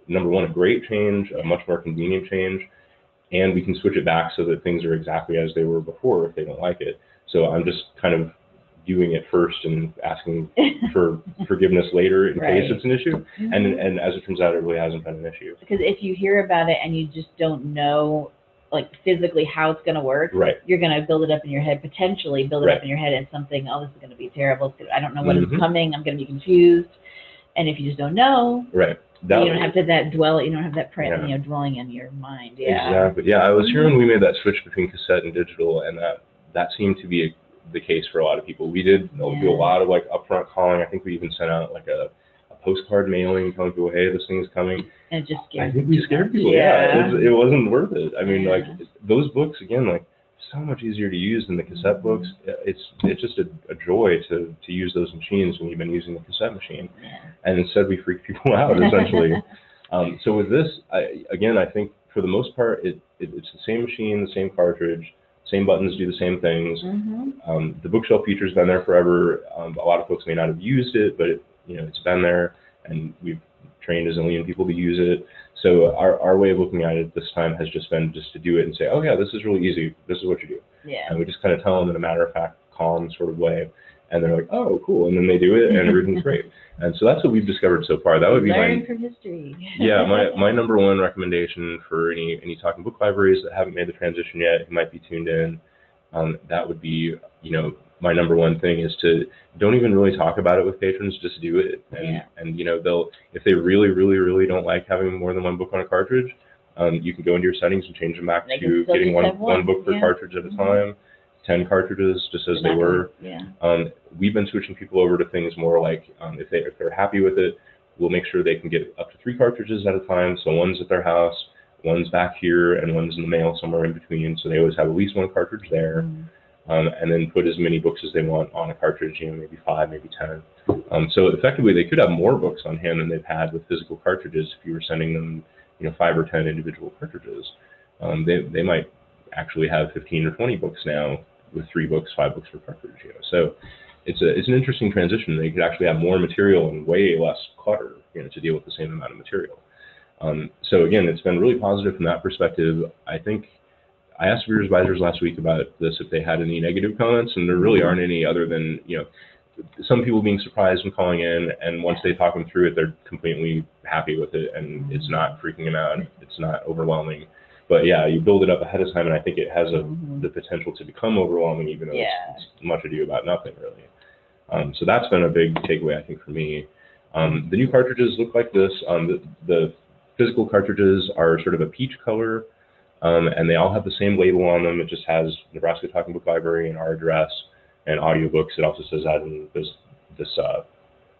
number one, a great change, a much more convenient change, and we can switch it back so that things are exactly as they were before if they don't like it. So I'm just kind of doing it first and asking for forgiveness later in right. case it's an issue. Mm-hmm. And and as it turns out, it really hasn't been an issue. Because if you hear about it and you just don't know, like physically how it's going to work, right. you're going to build it up in your head, potentially build it right. up in your head as something, oh, this is going to be terrible. I don't know what mm-hmm. is coming. I'm going to be confused. And if you just don't know, right. That you don't was, have to that dwell. You don't have that print, yeah. you know, dwelling in your mind. Yeah. Exactly. Yeah, I was here when we made that switch between cassette and digital, and that that seemed to be a, the case for a lot of people. We did yeah. do a lot of like upfront calling. I think we even sent out like a, a postcard mailing telling people, "Hey, this thing's coming." And it just scared. I think we scared people. Yeah. yeah it, it wasn't worth it. I mean, yeah. like those books again, like so much easier to use than the cassette books. It's it's just a, a joy to to use those machines when you've been using the cassette machine, and instead we freak people out essentially. um, so with this, I, again, I think for the most part, it, it it's the same machine, the same cartridge, same buttons do the same things. Mm-hmm. um, the bookshelf feature's been there forever. Um, a lot of folks may not have used it, but it, you know it's been there, and we've trained a zillion people to use it. So our, our way of looking at it this time has just been just to do it and say, oh yeah, this is really easy. This is what you do. Yeah. And we just kind of tell them in a matter of fact, calm sort of way. And they're like, oh, cool. And then they do it and everything's great. And so that's what we've discovered so far. That would be Learn my, from history. yeah, my, my number one recommendation for any, any talking book libraries that haven't made the transition yet, who might be tuned in. Um, that would be, you know, my number one thing is to don't even really talk about it with patrons, just do it. And, yeah. and you know, they'll, if they really, really, really don't like having more than one book on a cartridge, um, you can go into your settings and change them back they to getting one, one book per yeah. cartridge at a time. ten cartridges, just as they were. Yeah. Um, we've been switching people over to things more like um, if, they, if they're happy with it, we'll make sure they can get up to three cartridges at a time. So one's at their house, one's back here, and one's in the mail somewhere in between. So they always have at least one cartridge there. Mm. Um, and then put as many books as they want on a cartridge, you know, maybe five, maybe ten. Um, so effectively, they could have more books on hand than they've had with physical cartridges if you were sending them, you know, five or ten individual cartridges. Um, they, they might actually have fifteen or twenty books now, with three books, five books per cartridge, you know. So it's a it's an interesting transition. They could actually have more material and way less clutter, you know, to deal with the same amount of material. Um, so again, it's been really positive from that perspective. I think I asked reader's advisors last week about this if they had any negative comments, and there really aren't any other than, you know, some people being surprised and calling in, and once they talk them through it, they're completely happy with it, and it's not freaking them out, it's not overwhelming. But yeah, you build it up ahead of time, and I think it has a, mm-hmm. the potential to become overwhelming, even though yeah. it's much ado about nothing, really. Um, so that's been a big takeaway, I think, for me. Um, the new cartridges look like this. Um, the, the physical cartridges are sort of a peach color, um, and they all have the same label on them. It just has Nebraska Talking Book Library and our address and audiobooks. It also says that, and this, this uh,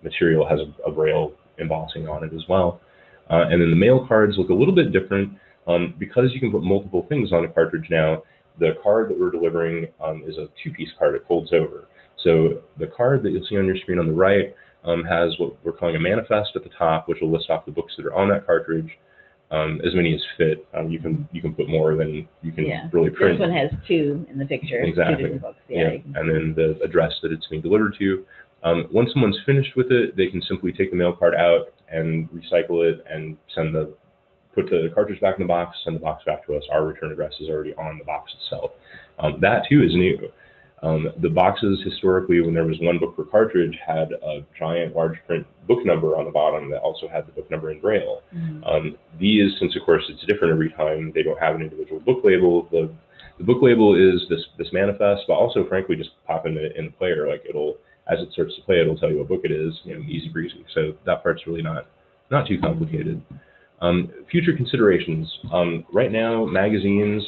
material has a, a Braille embossing on it as well. Uh, and then the mail cards look a little bit different. Um, because you can put multiple things on a cartridge now, the card that we're delivering um, is a two-piece card. It folds over. So the card that you'll see on your screen on the right um, has what we're calling a manifest at the top, which will list off the books that are on that cartridge, um, as many as fit. Um, you can you can put more than you can yeah. really print. This one has two in the picture. Exactly. Two different books. Yeah, yeah. And then the address that it's being delivered to. Um, once someone's finished with it, they can simply take the mail card out and recycle it and send the put the cartridge back in the box, send the box back to us. Our return address is already on the box itself. Um, that, too, is new. Um, the boxes, historically, when there was one book per cartridge, had a giant large print book number on the bottom that also had the book number in Braille. Mm-hmm. um, these, since, of course, it's different every time, they don't have an individual book label. The, the book label is this, this manifest, but also, frankly, just pop in the, in the player. Like, it'll, as it starts to play, it'll tell you what book it is, you know, easy breezy. So that part's really not, not too complicated. Um, future considerations. Um, right now, magazines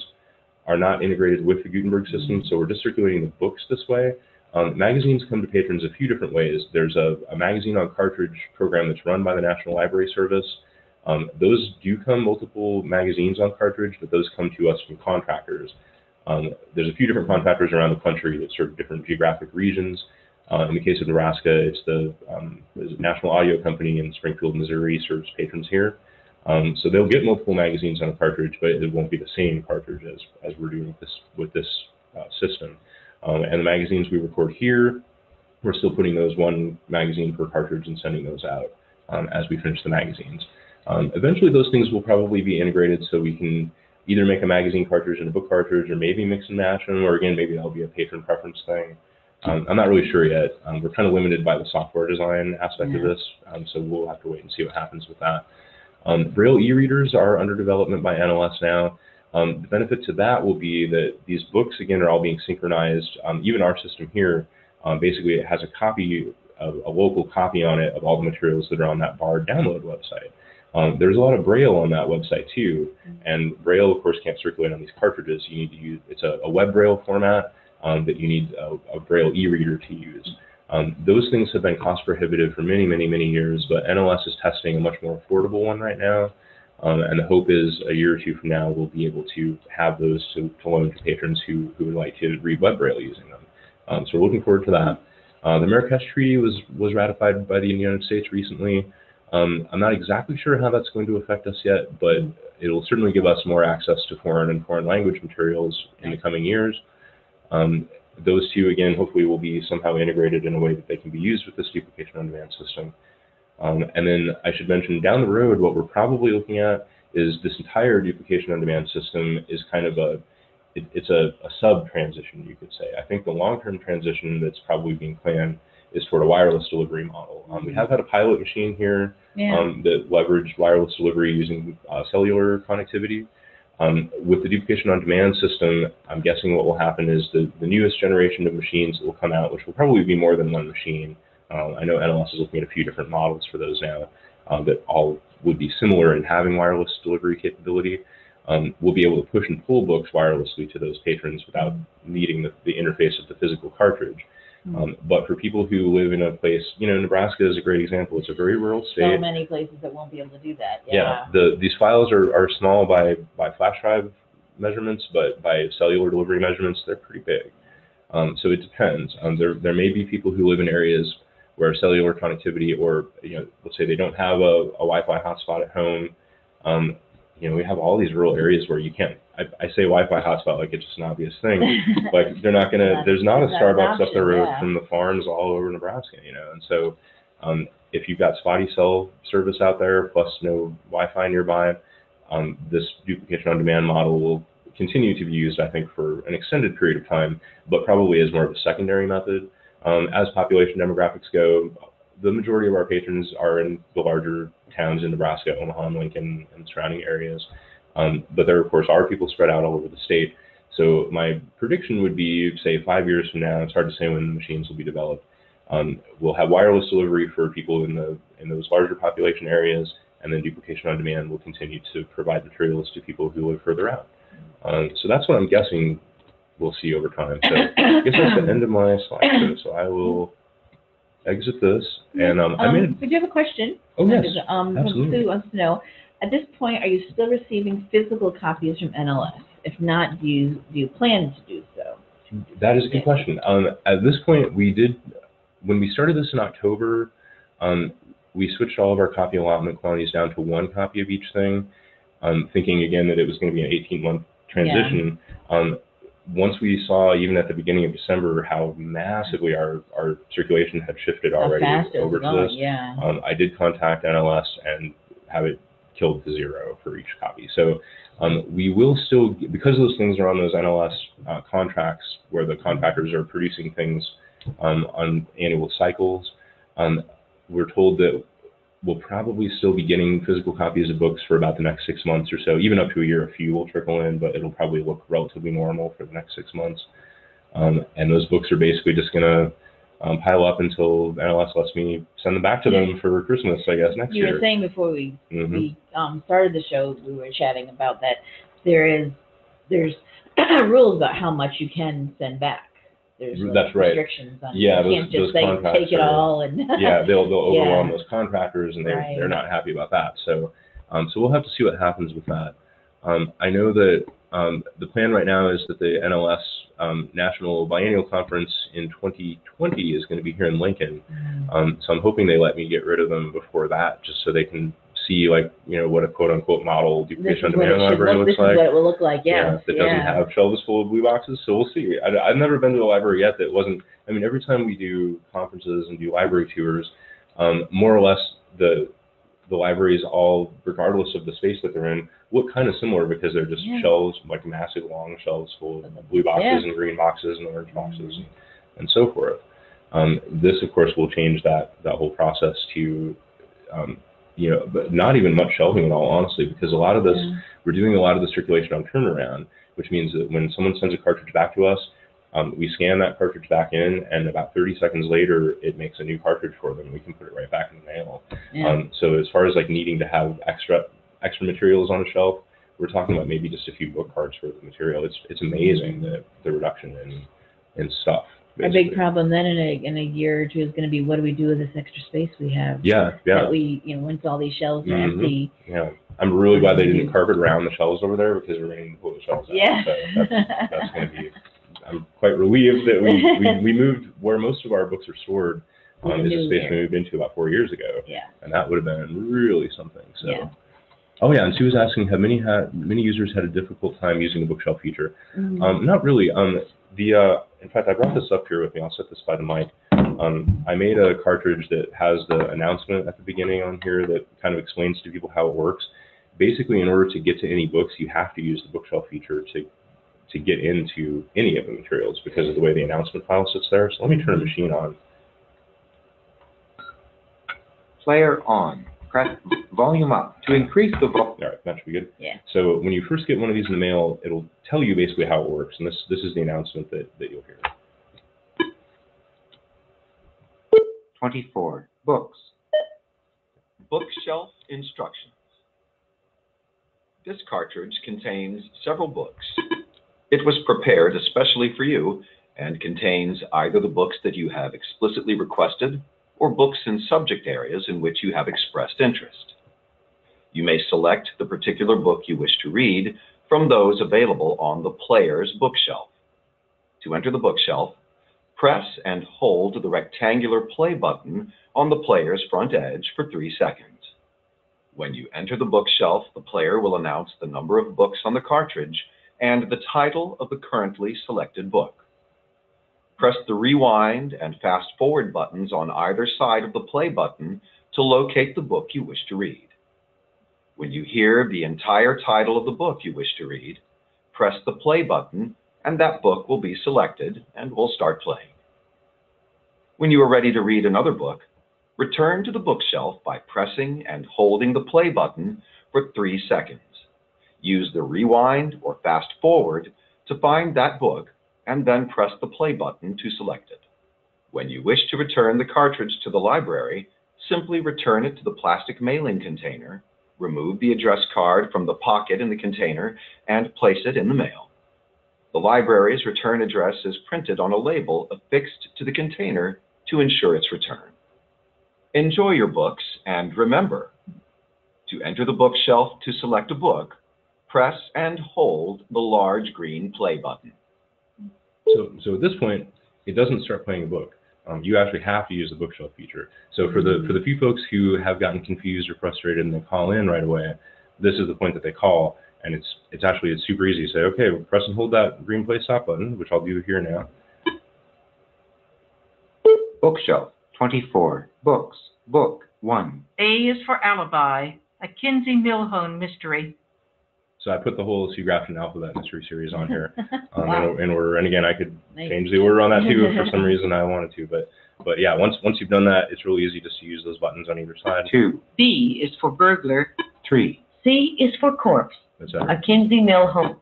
are not integrated with the Gutenberg system, so we're just circulating the books this way. Um, magazines come to patrons a few different ways. There's a, a magazine on cartridge program that's run by the National Library Service. Um, those do come multiple magazines on cartridge, but those come to us from contractors. Um, there's a few different contractors around the country that serve different geographic regions. Uh, in the case of Nebraska, it's the um, National Audio Company in Springfield, Missouri, serves patrons here. Um, so they'll get multiple magazines on a cartridge, but it won't be the same cartridge as, as we're doing with this, with this uh, system. Um, and the magazines we record here, we're still putting those one magazine per cartridge and sending those out um, as we finish the magazines. Um, eventually, those things will probably be integrated so we can either make a magazine cartridge and a book cartridge, or maybe mix and match them, or again, maybe that'll be a patron preference thing. Um, I'm not really sure yet. Um, we're kind of limited by the software design aspect yeah. of this, um, so we'll have to wait and see what happens with that. Um, Braille e-readers are under development by N L S now. Um, the benefit to that will be that these books, again, are all being synchronized. Um, even our system here, um, basically it has a copy, of, a local copy on it of all the materials that are on that BARD download website. Um, there's a lot of Braille on that website too, and Braille, of course, can't circulate on these cartridges. You need to use, it's a, a web Braille format um, that you need a, a Braille e-reader to use. Um, those things have been cost prohibitive for many, many, many years, but N L S is testing a much more affordable one right now, um, and the hope is a year or two from now we'll be able to have those to, to loan to patrons who, who would like to read web Braille using them. Um, so we're looking forward to that. Uh, the Marrakesh Treaty was, was ratified by the United States recently. Um, I'm not exactly sure how that's going to affect us yet, but it'll certainly give us more access to foreign and foreign language materials in the coming years. Um, Those two, again, hopefully will be somehow integrated in a way that they can be used with this duplication on demand system. Um, and then I should mention down the road, what we're probably looking at is this entire duplication on demand system is kind of a, it, it's a, a sub transition, you could say. I think the long-term transition that's probably being planned is toward a wireless delivery model. Um, we have had a pilot machine here yeah. um, that leveraged wireless delivery using uh, cellular connectivity. Um, with the duplication on demand system, I'm guessing what will happen is the, the newest generation of machines that will come out, which will probably be more than one machine. Um, I know N L S is looking at a few different models for those now um, that all would be similar in having wireless delivery capability. Um, we'll be able to push and pull books wirelessly to those patrons without needing the, the interface of the physical cartridge. Mm-hmm. um, but for people who live in a place, you know, Nebraska is a great example. It's a very rural state. So many places that won't be able to do that. Yeah. yeah the, these files are, are small by, by flash drive measurements, but by cellular delivery measurements, they're pretty big. Um, so it depends. Um, there, there may be people who live in areas where cellular connectivity or, you know, let's say they don't have a, a Wi-Fi hotspot at home. Um, you know, we have all these rural areas where you can't, I, I say Wi-Fi hotspot like it's just an obvious thing, like they're not going to, there's not a Starbucks option, up the road yeah. from the farms all over Nebraska, you know, and so um, if you've got spotty cell service out there, plus no Wi-Fi nearby, um, this duplication on demand model will continue to be used, I think, for an extended period of time, but probably as more of a secondary method. Um, as population demographics go, the majority of our patrons are in the larger towns in Nebraska, Omaha and Lincoln and surrounding areas. Um, but there, of course, are people spread out all over the state. So my prediction would be, say, five years from now, it's hard to say when the machines will be developed. Um, we'll have wireless delivery for people in the in those larger population areas, and then duplication on demand will continue to provide materials to people who live further out. Um, so that's what I'm guessing we'll see over time. So I guess that's the end of my slideshow. So I will exit this. And um, um, I made. Did you have a question? Oh yes, um, absolutely. Sue wants to know. At this point, are you still receiving physical copies from N L S? If not, do you, do you plan to do so? That is a good question. Um, at this point, we did, when we started this in October, um, we switched all of our copy allotment quantities down to one copy of each thing, um, thinking again that it was going to be an eighteen month transition. Yeah. Um, once we saw, even at the beginning of December, how massively our, our circulation had shifted already over to this, yeah. um, I did contact N L S and have it killed to zero for each copy. So um, we will still, because those things are on those N L S uh, contracts where the contractors are producing things um, on annual cycles, um, we're told that we'll probably still be getting physical copies of books for about the next six months or so, even up to a year. A few will trickle in, but it'll probably look relatively normal for the next six months. Um, and those books are basically just gonna Um, pile up until N L S lets me send them back to them for Christmas, I guess, next year. You were saying before we, mm-hmm. we um, started the show, we were chatting about that there is, there's rules about how much you can send back. There's That's right. restrictions on yeah, you those, can't just say, take it are, all. And yeah, they'll, they'll overwhelm yeah. those contractors, and they're, right. they're not happy about that. So, um, so we'll have to see what happens with that. Um, I know that Um, the plan right now is that the N L S um, National Biennial Conference in twenty twenty is going to be here in Lincoln. Um, so I'm hoping they let me get rid of them before that, just so they can see, like, you know, what a quote-unquote model duplication on demand library looks like. This is what it will look like, yeah. That doesn't have shelves full of blue boxes, so we'll see. I, I've never been to a library yet that wasn't, I mean, every time we do conferences and do library tours, um, more or less the the libraries all, regardless of the space that they're in, look kind of similar because they're just yeah. shelves, like massive long shelves full of blue boxes yeah. and green boxes and orange boxes and, and so forth. Um, this, of course, will change that that whole process to, um, you know, but not even much shelving at all, honestly, because a lot of this, yeah. we're doing a lot of the circulation on turnaround, which means that when someone sends a cartridge back to us, Um, we scan that cartridge back in, and about thirty seconds later, it makes a new cartridge for them. We can put it right back in the mail. Yeah. Um, so as far as like needing to have extra extra materials on a shelf, we're talking about maybe just a few book cards worth of material. It's it's amazing the the reduction in in stuff. Basically. Our big problem then in a in a year or two is going to be, what do we do with this extra space we have? Yeah, yeah. That we, you know, once all these shelves are mm-hmm. empty. Yeah. I'm really glad they didn't carpet around the shelves over there, because we're going to pull the shelves out. Yeah. So that's, that's going to be. I'm quite relieved that we, we, we moved where most of our books are stored um, is a space year. we moved into about four years ago. Yeah. And that would have been really something. So, yeah. Oh yeah, and Sue was asking, have many had many users had a difficult time using the bookshelf feature? Mm-hmm. Um, not really. Um, the uh, in fact, I brought this up here with me. I'll set this by the mic. Um, I made a cartridge that has the announcement at the beginning on here that kind of explains to people how it works. Basically, in order to get to any books, you have to use the bookshelf feature to to get into any of the materials because of the way the announcement file sits there. So let me turn the machine on. Player on. Press volume up to increase the volume. All right, that should be good. Yeah. So when you first get one of these in the mail, it'll tell you basically how it works, and this this is the announcement that that you'll hear. twenty-four. Books. Bookshelf instructions. This cartridge contains several books. It was prepared especially for you and contains either the books that you have explicitly requested or books in subject areas in which you have expressed interest. You may select the particular book you wish to read from those available on the player's bookshelf. To enter the bookshelf, press and hold the rectangular play button on the player's front edge for three seconds. When you enter the bookshelf, the player will announce the number of books on the cartridge and the title of the currently selected book. Press the rewind and fast forward buttons on either side of the play button to locate the book you wish to read. When you hear the entire title of the book you wish to read, press the play button and that book will be selected and will start playing. When you are ready to read another book, return to the bookshelf by pressing and holding the play button for three seconds. Use the rewind or fast forward to find that book and then press the play button to select it. When you wish to return the cartridge to the library, simply return it to the plastic mailing container, remove the address card from the pocket in the container, and place it in the mail. The library's return address is printed on a label affixed to the container to ensure its return. Enjoy your books, and remember, to enter the bookshelf to select a book, press and hold the large green play button. So, so at this point, it doesn't start playing a book. Um, you actually have to use the bookshelf feature. So for the, for the few folks who have gotten confused or frustrated and they call in right away, this is the point that they call, and it's, it's actually it's super easy to say, okay, well, press and hold that green play stop button, which I'll do here now. Bookshelf. twenty-four. Books. Book one. A is for Alibi, a Kinsey Millhone mystery. So I put the whole Sue Grafton alphabet mystery series on here um, wow. in, in order. And again, I could change the order on that too if for some reason I wanted to. But but yeah, once once you've done that, it's really easy just to use those buttons on either side. Two. B is for Burglar. Three. C is for Corpse. That's it. A Kinsey Millhone.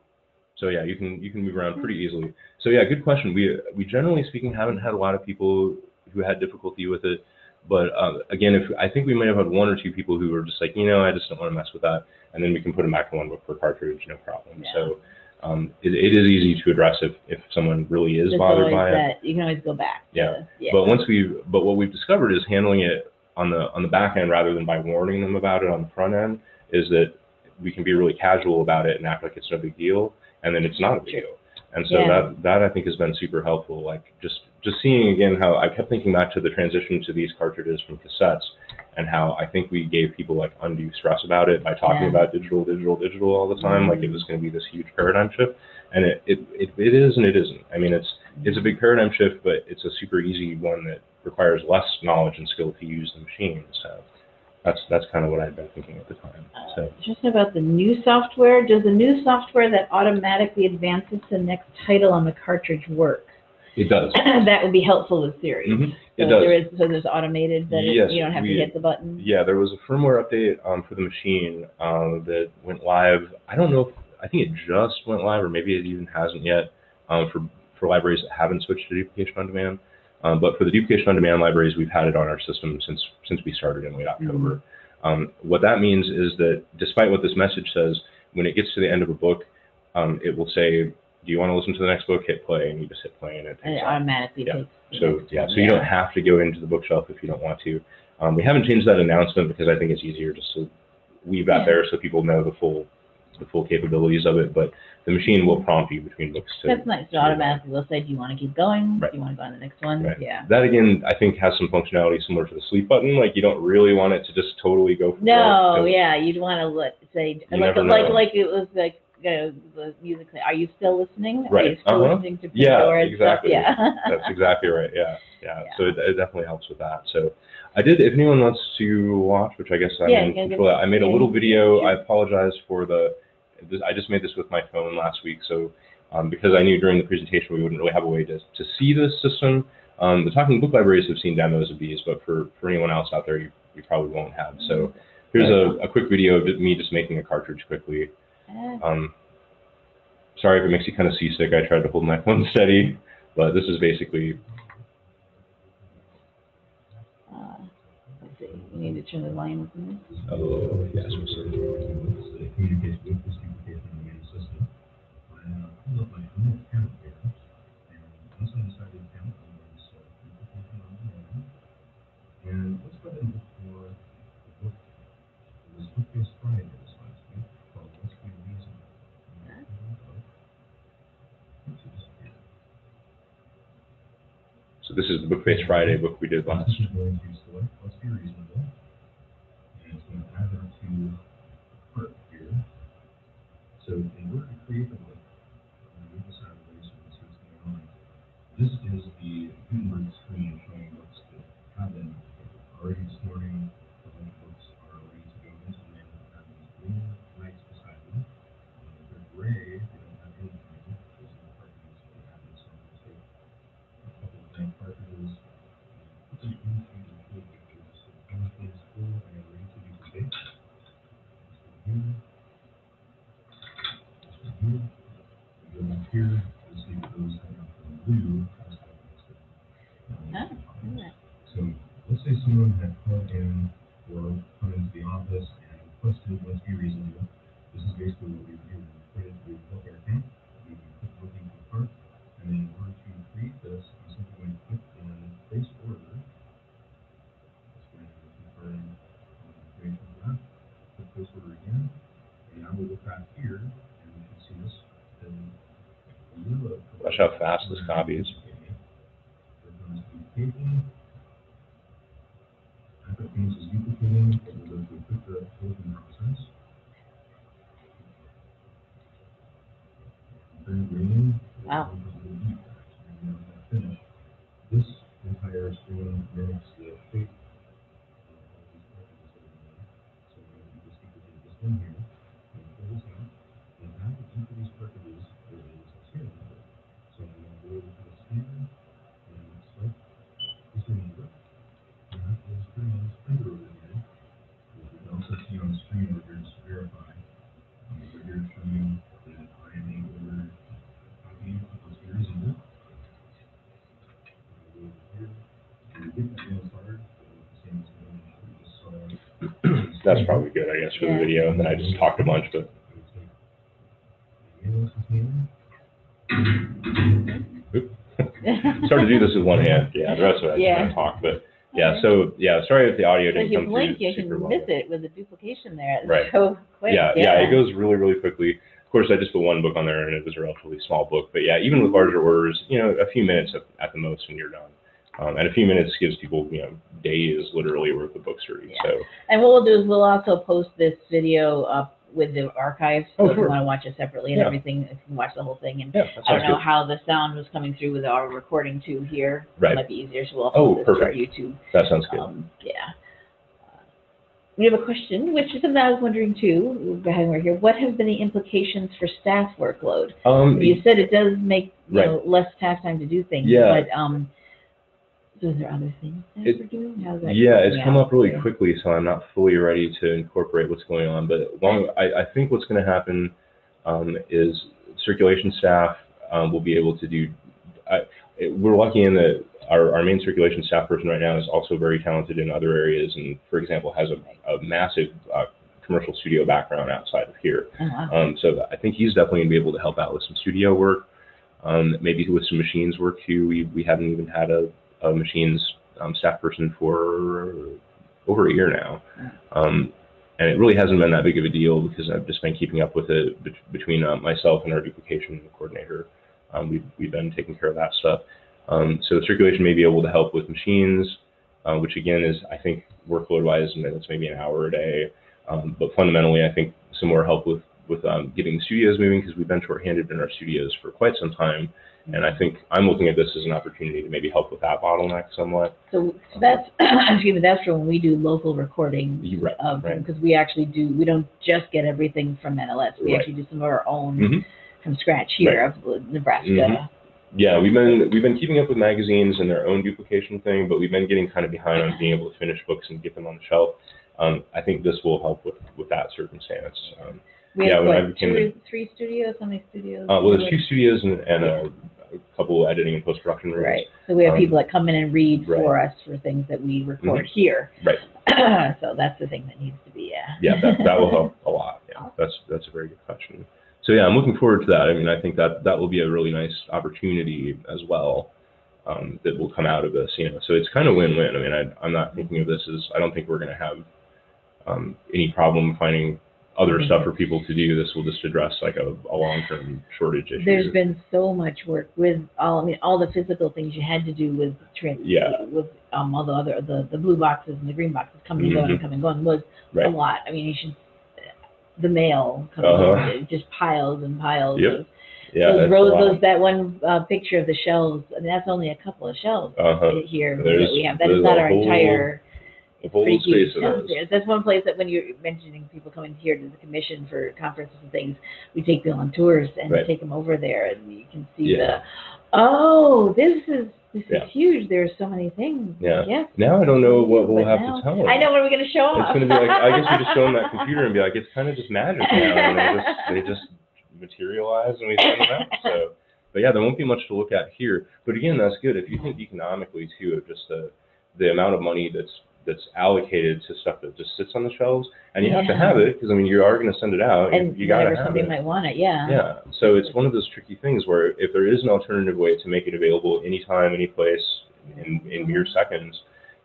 So yeah, you can you can move around pretty easily. So yeah, good question. We we generally speaking haven't had a lot of people who had difficulty with it, but uh, again, if I think we might have had one or two people who were just like, you know, I just don't want to mess with that, and then we can put them back in one book per cartridge, no problem. Yeah. So um, it, it is easy to address if, if someone really is There's bothered by that. It. You can always go back. Yeah. So, yeah. But once we, but what we've discovered is handling it on the on the back end rather than by warning them about it on the front end is that we can be really casual about it and act like it's no big deal, and then it's not a big deal. And so yeah. that that I think has been super helpful. Like just just seeing again how I kept thinking back to the transition to these cartridges from cassettes, and how I think we gave people like undue stress about it by talking yeah. about digital, digital, digital all the time. Mm-hmm. Like it was going to be this huge paradigm shift, and it, it it it is and it isn't. I mean, it's it's a big paradigm shift, but it's a super easy one that requires less knowledge and skill to use the machine. So that's that's kind of what I've been thinking at the time. So uh, just about the new software, does the new software that automatically advances to the next title on the cartridge work? It does. That would be helpful with series. Mm-hmm. It so does. There is, so there's automated that yes, you don't have we, to hit the button. Yeah, there was a firmware update um, for the machine um, that went live. I don't know if I think it just went live, or maybe it even hasn't yet um, for for libraries that haven't switched to duplication on demand. Um, but for the duplication on demand libraries, we've had it on our system since since we started in late October. Mm-hmm. Um, what that means is that despite what this message says, when it gets to the end of a book, um, it will say, do you want to listen to the next book? Hit play, and you just hit play, and it, and it automatically yeah. takes. So yeah, so you don't have to go into the bookshelf if you don't want to. Um, we haven't changed that announcement because I think it's easier just to leave that yeah. there so people know the full the full capabilities of it. But the machine will prompt you between books. To, That's nice. So automatically will say, do you want to keep going? Right. Do you want to go on to the next one? Right. Yeah. That again, I think has some functionality similar to the sleep button. Like you don't really want it to just totally go. For no. So yeah, you'd want to let say like like like it was like. Go, the music. Are you still listening? Right. Are you still uh-huh. listening to Pandora? Yeah, exactly. Yeah. That's exactly right. Yeah. yeah, yeah. So it, it definitely helps with that. So I did, if anyone wants to watch, which I guess I'm yeah, in control of that, I made a little video. I apologize for the, this, I just made this with my phone last week. So um, because I knew during the presentation we wouldn't really have a way to, to see this system. Um, the Talking Book Libraries have seen demos of these, but for, for anyone else out there, you, you probably won't have. So here's a, a quick video of me just making a cartridge quickly. Um, sorry if it makes you kind of seasick. I tried to hold my phone steady, but this is basically. Uh, let's see. You need to turn the volume up. In there. Oh yes, we'll see. And what's better for the book? This book is Friday. So this is the Book-Based Friday book we did last. So in order to create the book, we decided to raise what's going on. This is the Gutenberg screen showing books that have been already snorting. The books are ready to go into the mail that have these green lights beside them. They're gray. Here to see those that are blue. So let's say someone had called in or come into the office and requested let's be reasonable. This is basically what we do. We put it to book our account, we put booking to park, and then in order to create this, I'm simply going to click on place order. That's going to confirm the information for that. Click place order again. And I will look back here and we can see this. Watch how fast this copy is. Wow. This entire screen mimics the fate. So we just need to do this one here. That's probably good, I guess, for the video. And then I just talked a bunch, but. It's hard to do this with one hand. Yeah, the rest of it I just kind of talk, but yeah. So yeah, sorry if the audio didn't come through. If you blink, you can miss it with the duplication there. It's right. So quick. Yeah, yeah, yeah, it goes really, really quickly. Of course, I just put one book on there, and it was a relatively small book. But yeah, even with larger orders, you know, a few minutes at the most, and you're done. Um, and a few minutes gives people, you know, days literally worth of books to read. Yeah. So. And what we'll do is we'll also post this video up with the archives. So oh, if sure. you want to watch it separately and yeah. everything, you can watch the whole thing. And yeah, I don't know good. how the sound was coming through with our recording too here. Right. It might be easier, so we'll post oh, this to YouTube. That sounds good. Um, yeah. We have a question, which is something I was wondering too, behind we're here. What have been the implications for staff workload? Um, you said it does make you right. know, less staff time to do things. Yeah. But, um, So is there other things that we're doing? How's that yeah, it's out? come up really quickly, so I'm not fully ready to incorporate what's going on. But long, I, I think what's going to happen um, is circulation staff um, will be able to do. I, it, we're lucky in that our, our main circulation staff person right now is also very talented in other areas, and for example, has a, a massive uh, commercial studio background outside of here. Uh-huh. um, so I think he's definitely going to be able to help out with some studio work, um, maybe with some machines work too. We we haven't even had a Uh, machines um, staff person for over a year now, um, and it really hasn't been that big of a deal because I've just been keeping up with it be between uh, myself and our duplication coordinator. Um, we've, we've been taking care of that stuff. Um, so circulation may be able to help with machines, uh, which again is, I think, workload-wise, it's maybe an hour a day, um, but fundamentally I think some more help with, with um, getting studios moving because we've been shorthanded in our studios for quite some time. And I think I'm looking at this as an opportunity to maybe help with that bottleneck somewhat. So, so that's excuse me, that's for when we do local recording, right, of right. because we actually do we don't just get everything from N L S. We right. actually do some of our own mm-hmm. from scratch here right. of Nebraska. Mm-hmm. Yeah, we've been we've been keeping up with magazines and their own duplication thing, but we've been getting kind of behind on being able to finish books and get them on the shelf. Um, I think this will help with with that circumstance. Um, We yeah, have when what, I became two, a, three studios, how many studios? Uh, well, there's two studios and, and a, a couple editing and post-production rooms. Right, so we have um, people that come in and read right. for us for things that we record mm-hmm. here. Right. So that's the thing that needs to be, yeah. Yeah, that, that will help a lot. Yeah, that's that's a very good question. So yeah, I'm looking forward to that. I mean, I think that that will be a really nice opportunity as well um, that will come out of this, you know. So it's kind of win-win. I mean, I, I'm not thinking of this as, I don't think we're going to have um, any problem finding other mm-hmm. stuff for people to do. This will just address like a, a long-term shortage issue. There's been so much work with all, I mean, all the physical things you had to do with trans, yeah. with um, all the other, the, the blue boxes and the green boxes coming and mm-hmm. going and coming and going was right. a lot. I mean, you should, the mail coming uh-huh. in, just piles and piles yep. of yeah, those rows, those, that one uh, picture of the shelves, I mean, that's only a couple of shelves uh-huh. here there's, that we have. That is not our whole, entire... It's pretty huge. That's one place that when you're mentioning people coming here to the commission for conferences and things, we take them on tours and right. take them over there, and you can see yeah. the, oh, this is this yeah. is huge. There's so many things. Yeah. Yes. Now I don't know what we'll but have now, to tell them. I know what we're going to show them. It's going to be like, I guess we just show them that computer and be like, it's kind of just magic now. And they just, they just materialize and we send them out. So, but yeah, there won't be much to look at here. But again, that's good. If you think economically too, of just the the amount of money that's that's allocated to stuff that just sits on the shelves, and you yeah. have to have it because I mean you are going to send it out, and you, you gotta have somebody it. Might want it, yeah. Yeah, so it's one of those tricky things where if there is an alternative way to make it available anytime, any place, in in mere seconds,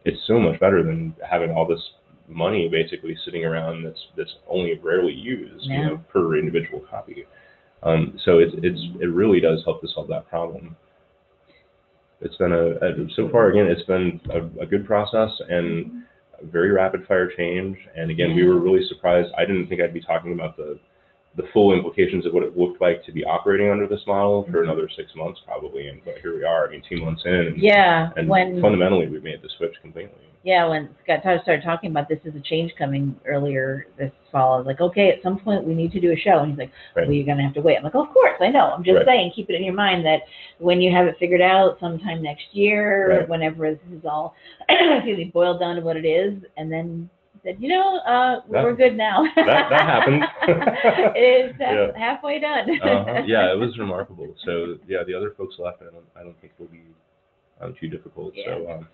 it's so much better than having all this money basically sitting around that's that's only rarely used, yeah. you know, per individual copy. Um, so it's it's it really does help to solve that problem. It's been a, a, so far, again, it's been a, a good process and very rapid fire change. And again, we were really surprised. I didn't think I'd be talking about the, the full implications of what it looked like to be operating under this model for another six months probably. And but here we are, I mean, two months in. And, yeah. And when, fundamentally, we've made the switch completely. Yeah, when Scott started talking about this is a change coming earlier this fall, I was like, okay, at some point we need to do a show. And he's like, right. well, you're going to have to wait. I'm like, oh, of course, I know. I'm just right. saying, keep it in your mind that when you have it figured out sometime next year, right. whenever this is all excuse me, boiled down to what it is, and then he said, you know, uh, that, we're good now. that, that happened. It is yeah. halfway done. uh-huh. Yeah, it was remarkable. So, yeah, the other folks left, and I don't, I don't think it'll be um, too difficult. Yeah. So, um,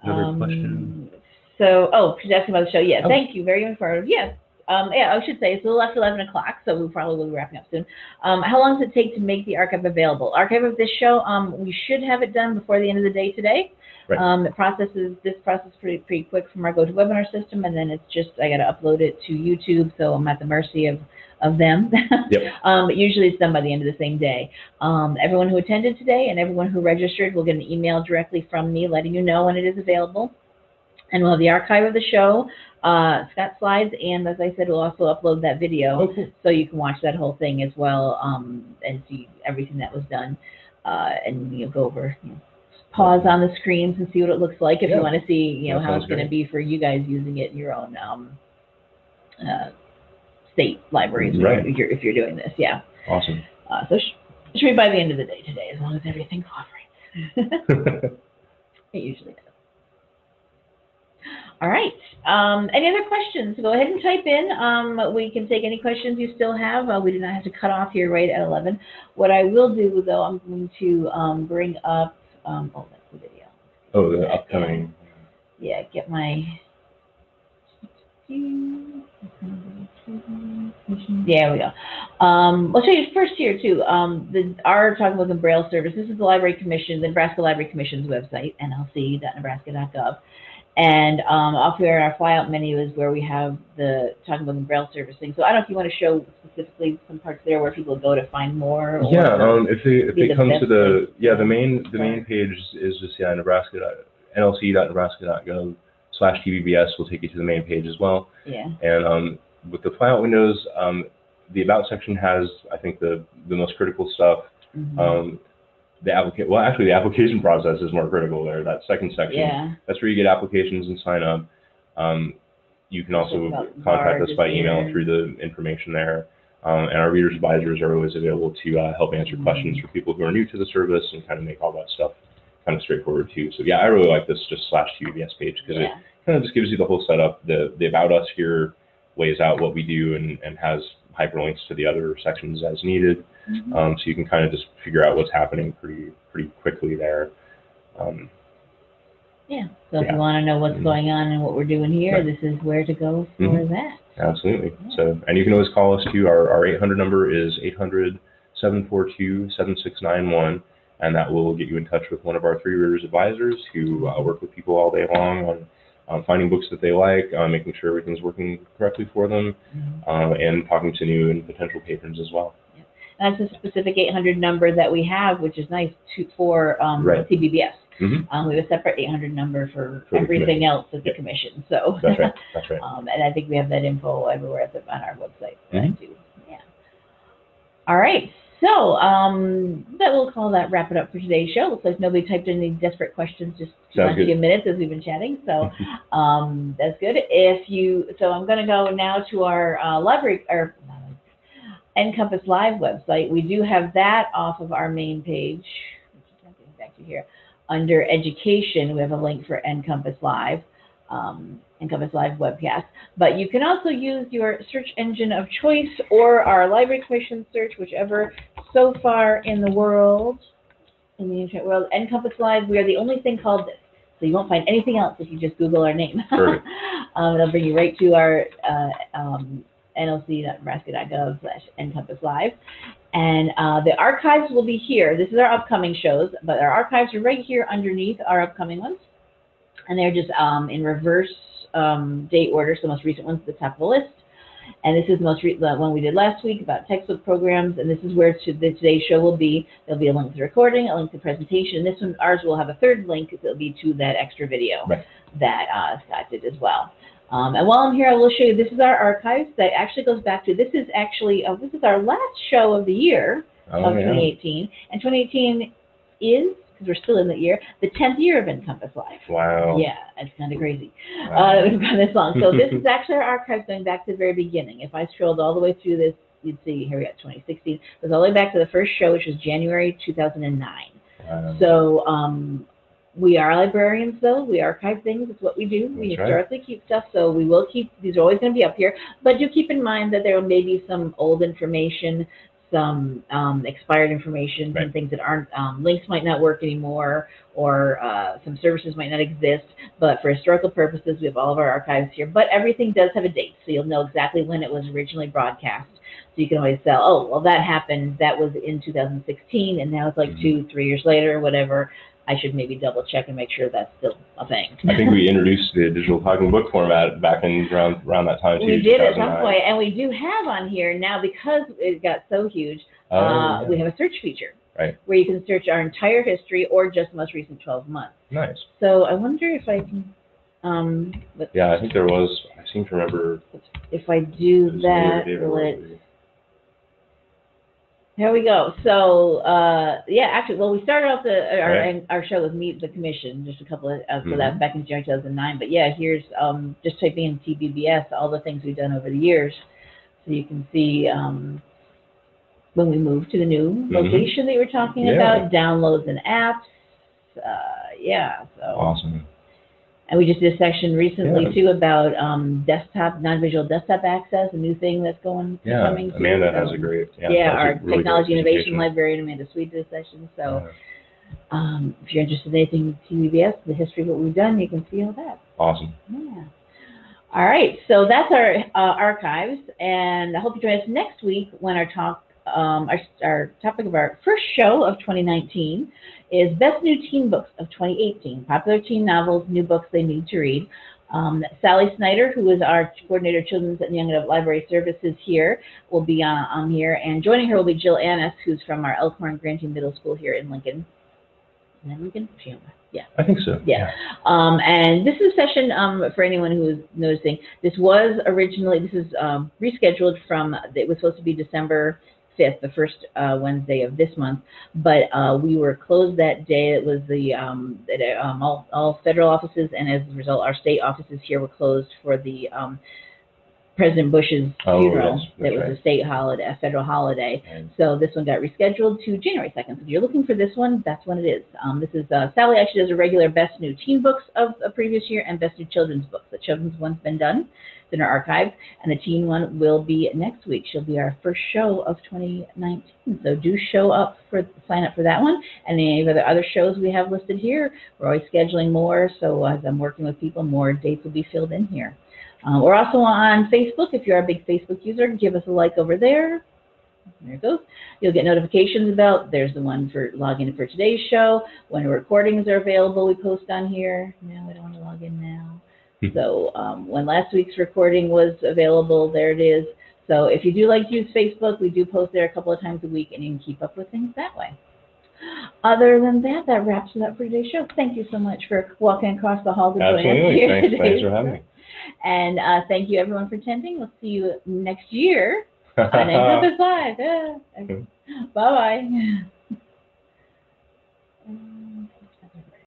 Another um, question. So, oh, she's asking about the show. Yeah, oh. thank you. Very informative. Yes. Um, yeah, I should say it's a little after eleven o'clock, so we probably will be wrapping up soon. Um, how long does it take to make the archive available? Archive of this show, um, we should have it done before the end of the day today. Right. Um, it processes this process pretty pretty quick from our GoToWebinar system, and then it's just I got to upload it to YouTube, so I'm at the mercy of of them. Yep. um, but usually it's done by the end of the same day. Um, everyone who attended today and everyone who registered will get an email directly from me letting you know when it is available. And we'll have the archive of the show, uh, Scott slides, and as I said, we'll also upload that video okay. so you can watch that whole thing as well um, and see everything that was done. Uh, and you'll go over, you know, pause on the screens and see what it looks like if yeah. you want to see, you know, that how it's going to be for you guys using it in your own um, uh, state libraries right. if, you're, if you're doing this. Yeah. Awesome. Uh, so it sh should be by the end of the day today, as long as everything cooperates. It usually does. All right. Um, any other questions? Go ahead and type in. Um, we can take any questions you still have. Uh, we do not have to cut off here right at eleven. What I will do, though, I'm going to um, bring up. Um, oh, that's the video. Oh, the upcoming. Yeah, get my. There we go. Um, I'll show you first here, too. Um, the, our Talking Book and Braille Service. This is the Library Commission, the Nebraska Library Commission's website, N L C dot nebraska dot gov. And um, off here in our flyout menu is where we have the Talking Book and Braille Service thing. So I don't know if you want to show specifically some parts there where people go to find more. Or yeah, um, if they if they the come to the page. yeah the main the main page is just yeah Nebraska N L C dot nebraska dot gov slash T B B S will take you to the main page as well. Yeah. And um, with the flyout windows, um, the about section has I think the the most critical stuff. Mm-hmm. Um, the application, well, actually the application process is more critical there, that second section. Yeah. That's where you get applications and sign up. Um, you can also contact us by email through the information there. Um, and our readers advisors are always available to uh, help answer mm-hmm. questions for people who are new to the service and kind of make all that stuff kind of straightforward too. So yeah, I really like this just slash T B S page because yeah. it kind of just gives you the whole setup. The, the About Us here lays out what we do and, and has hyperlinks to the other sections as needed. Mm-hmm. Um, so you can kind of just figure out what's happening pretty pretty quickly there. Um, yeah, so if yeah. you want to know what's mm-hmm. going on and what we're doing here, right. this is where to go for mm-hmm. that. Absolutely. Yeah. So, and you can always call us too. Our, our eight hundred number is eight hundred, seven four two, seven six nine one, and that will get you in touch with one of our three readers advisors who uh, work with people all day long on um, finding books that they like, uh, making sure everything's working correctly for them, mm-hmm. uh, and talking to new and potential patrons as well. Yeah. That's a specific eight hundred number that we have, which is nice to, for um, right. T B B S. Mm-hmm. um, we have a separate eight hundred number for, for everything else at the yeah. commission. So that's right. That's right. um, and I think we have that info everywhere at the, on our website. Mm-hmm. too. Yeah. All right. So um, that will call that wrap it up for today's show. Looks like nobody typed in any desperate questions just last few minutes as we've been chatting. So um, that's good. If you so, I'm going to go now to our uh, library or uh, NCompass Live website. We do have that off of our main page. Back to here. Under education, we have a link for NCompass Live, um, NCompass Live webcast. But you can also use your search engine of choice or our Library Commission search, whichever. So far in the world, in the internet world, NCompass Live, we are the only thing called this. So you won't find anything else if you just Google our name. Sure. um, it'll bring you right to our uh, um, N L C dot Nebraska dot gov slash NCompass Live. And uh, the archives will be here. This is our upcoming shows, but our archives are right here underneath our upcoming ones. And they're just um, in reverse um, date order, so the most recent one's at the top of the list. And this is most re the one we did last week about textbook programs, and this is where to the, today's show will be. There'll be a link to the recording, a link to the presentation. This one, ours, will have a third link. It'll be to that extra video right. that uh, Scott did as well. Um, and while I'm here, I will show you, this is our archives that actually goes back to, this is actually, oh, this is our last show of the year oh, of yeah. twenty eighteen. And twenty eighteen is, because we're still in the year, the tenth year of NCompass Live. Wow. Yeah, it's kind of crazy. Wow. Uh, we've gone this long. So this is actually our archives going back to the very beginning. If I scrolled all the way through this, you'd see, here we got twenty sixteen. It goes all the way back to the first show, which was January two thousand nine. Wow. So, um... we are librarians, though. We archive things. It's what we do. We That's historically right. keep stuff, so we will keep. These are always going to be up here. But do keep in mind that there may be some old information, some um, expired information, right. some things that aren't, um, links might not work anymore, or uh, some services might not exist. But for historical purposes, we have all of our archives here. But everything does have a date, so you'll know exactly when it was originally broadcast. So you can always tell, oh, well, that happened. That was in two thousand sixteen, and now it's like mm-hmm. two, three years later, whatever. I should maybe double check and make sure that's still a thing. I think we introduced the digital talking book format back in around, around that time. Too, we did at some point, and we do have on here now, because it got so huge, uh, uh, yeah. we have a search feature right. where you can search our entire history or just the most recent twelve months. Nice. So I wonder if I can... Um, yeah, I think there was, I seem to remember... If I do that, will it... There we go. So, uh, yeah, actually, well, we started off the, our, right. our show with Meet the Commission, just a couple of, uh, so mm-hmm. that back in January two thousand nine. But yeah, here's um, just typing in T B B S, all the things we've done over the years. So you can see um, when we moved to the new mm-hmm. location that you were talking yeah. about, downloads and apps. Uh, yeah. So. Awesome. And we just did a section recently, yeah. too, about um, desktop, non-visual desktop access, a new thing that's going yeah. coming. Amanda through, so. has a great, yeah. Yeah, our really technology innovation librarian, Amanda Sweet, did a session. So yeah. um, if you're interested in anything T B B S, the history of what we've done, you can see all that. Awesome. Yeah. All right. So that's our uh, archives. And I hope you join us next week when our talk, um, our, our topic of our first show of twenty nineteen is Best New Teen Books of twenty eighteen, Popular Teen Novels, New Books They Need to Read. Um, Sally Snyder, who is our coordinator of Children's and Young Adult Library Services here, will be on, on here. And joining her will be Jill Annes, who's from our Elkhorn Grange Middle School here in Lincoln. Is that Lincoln? Yeah. I think so. Yeah. yeah. Um, and this is a session um, for anyone who is noticing. This was originally, this is um, rescheduled from, it was supposed to be December fifth, the first uh, Wednesday of this month, but uh, we were closed that day. It was the um, it, um, all, all federal offices, and as a result, our state offices here were closed for the um, President Bush's oh, funeral. That's, that's it was right. a state holiday, a federal holiday. And so this one got rescheduled to January second. So if you're looking for this one, that's when it is. Um, this is uh, Sally actually does a regular Best New Teen Books of a previous year and Best New Children's Books. The children's one's been done. It's in our archives, and the teen one will be next week. She'll be our first show of twenty nineteen. So do show up for sign up for that one, and any of the other shows we have listed here. We're always scheduling more. So as I'm working with people, more dates will be filled in here. Uh, we're also on Facebook. If you're a big Facebook user, give us a like over there. There it goes. You'll get notifications about, there's the one for logging in for today's show. When recordings are available, we post on here. No, we don't want to log in now. Hmm. So um, when last week's recording was available, there it is. So if you do like to use Facebook, we do post there a couple of times a week, and you can keep up with things that way. Other than that, that wraps it up for today's show. Thank you so much for walking across the hall to join us here. Absolutely. Thanks, thanks for having me. And uh, thank you, everyone, for attending. We'll see you next year on NCompass Live. Yeah. Bye-bye.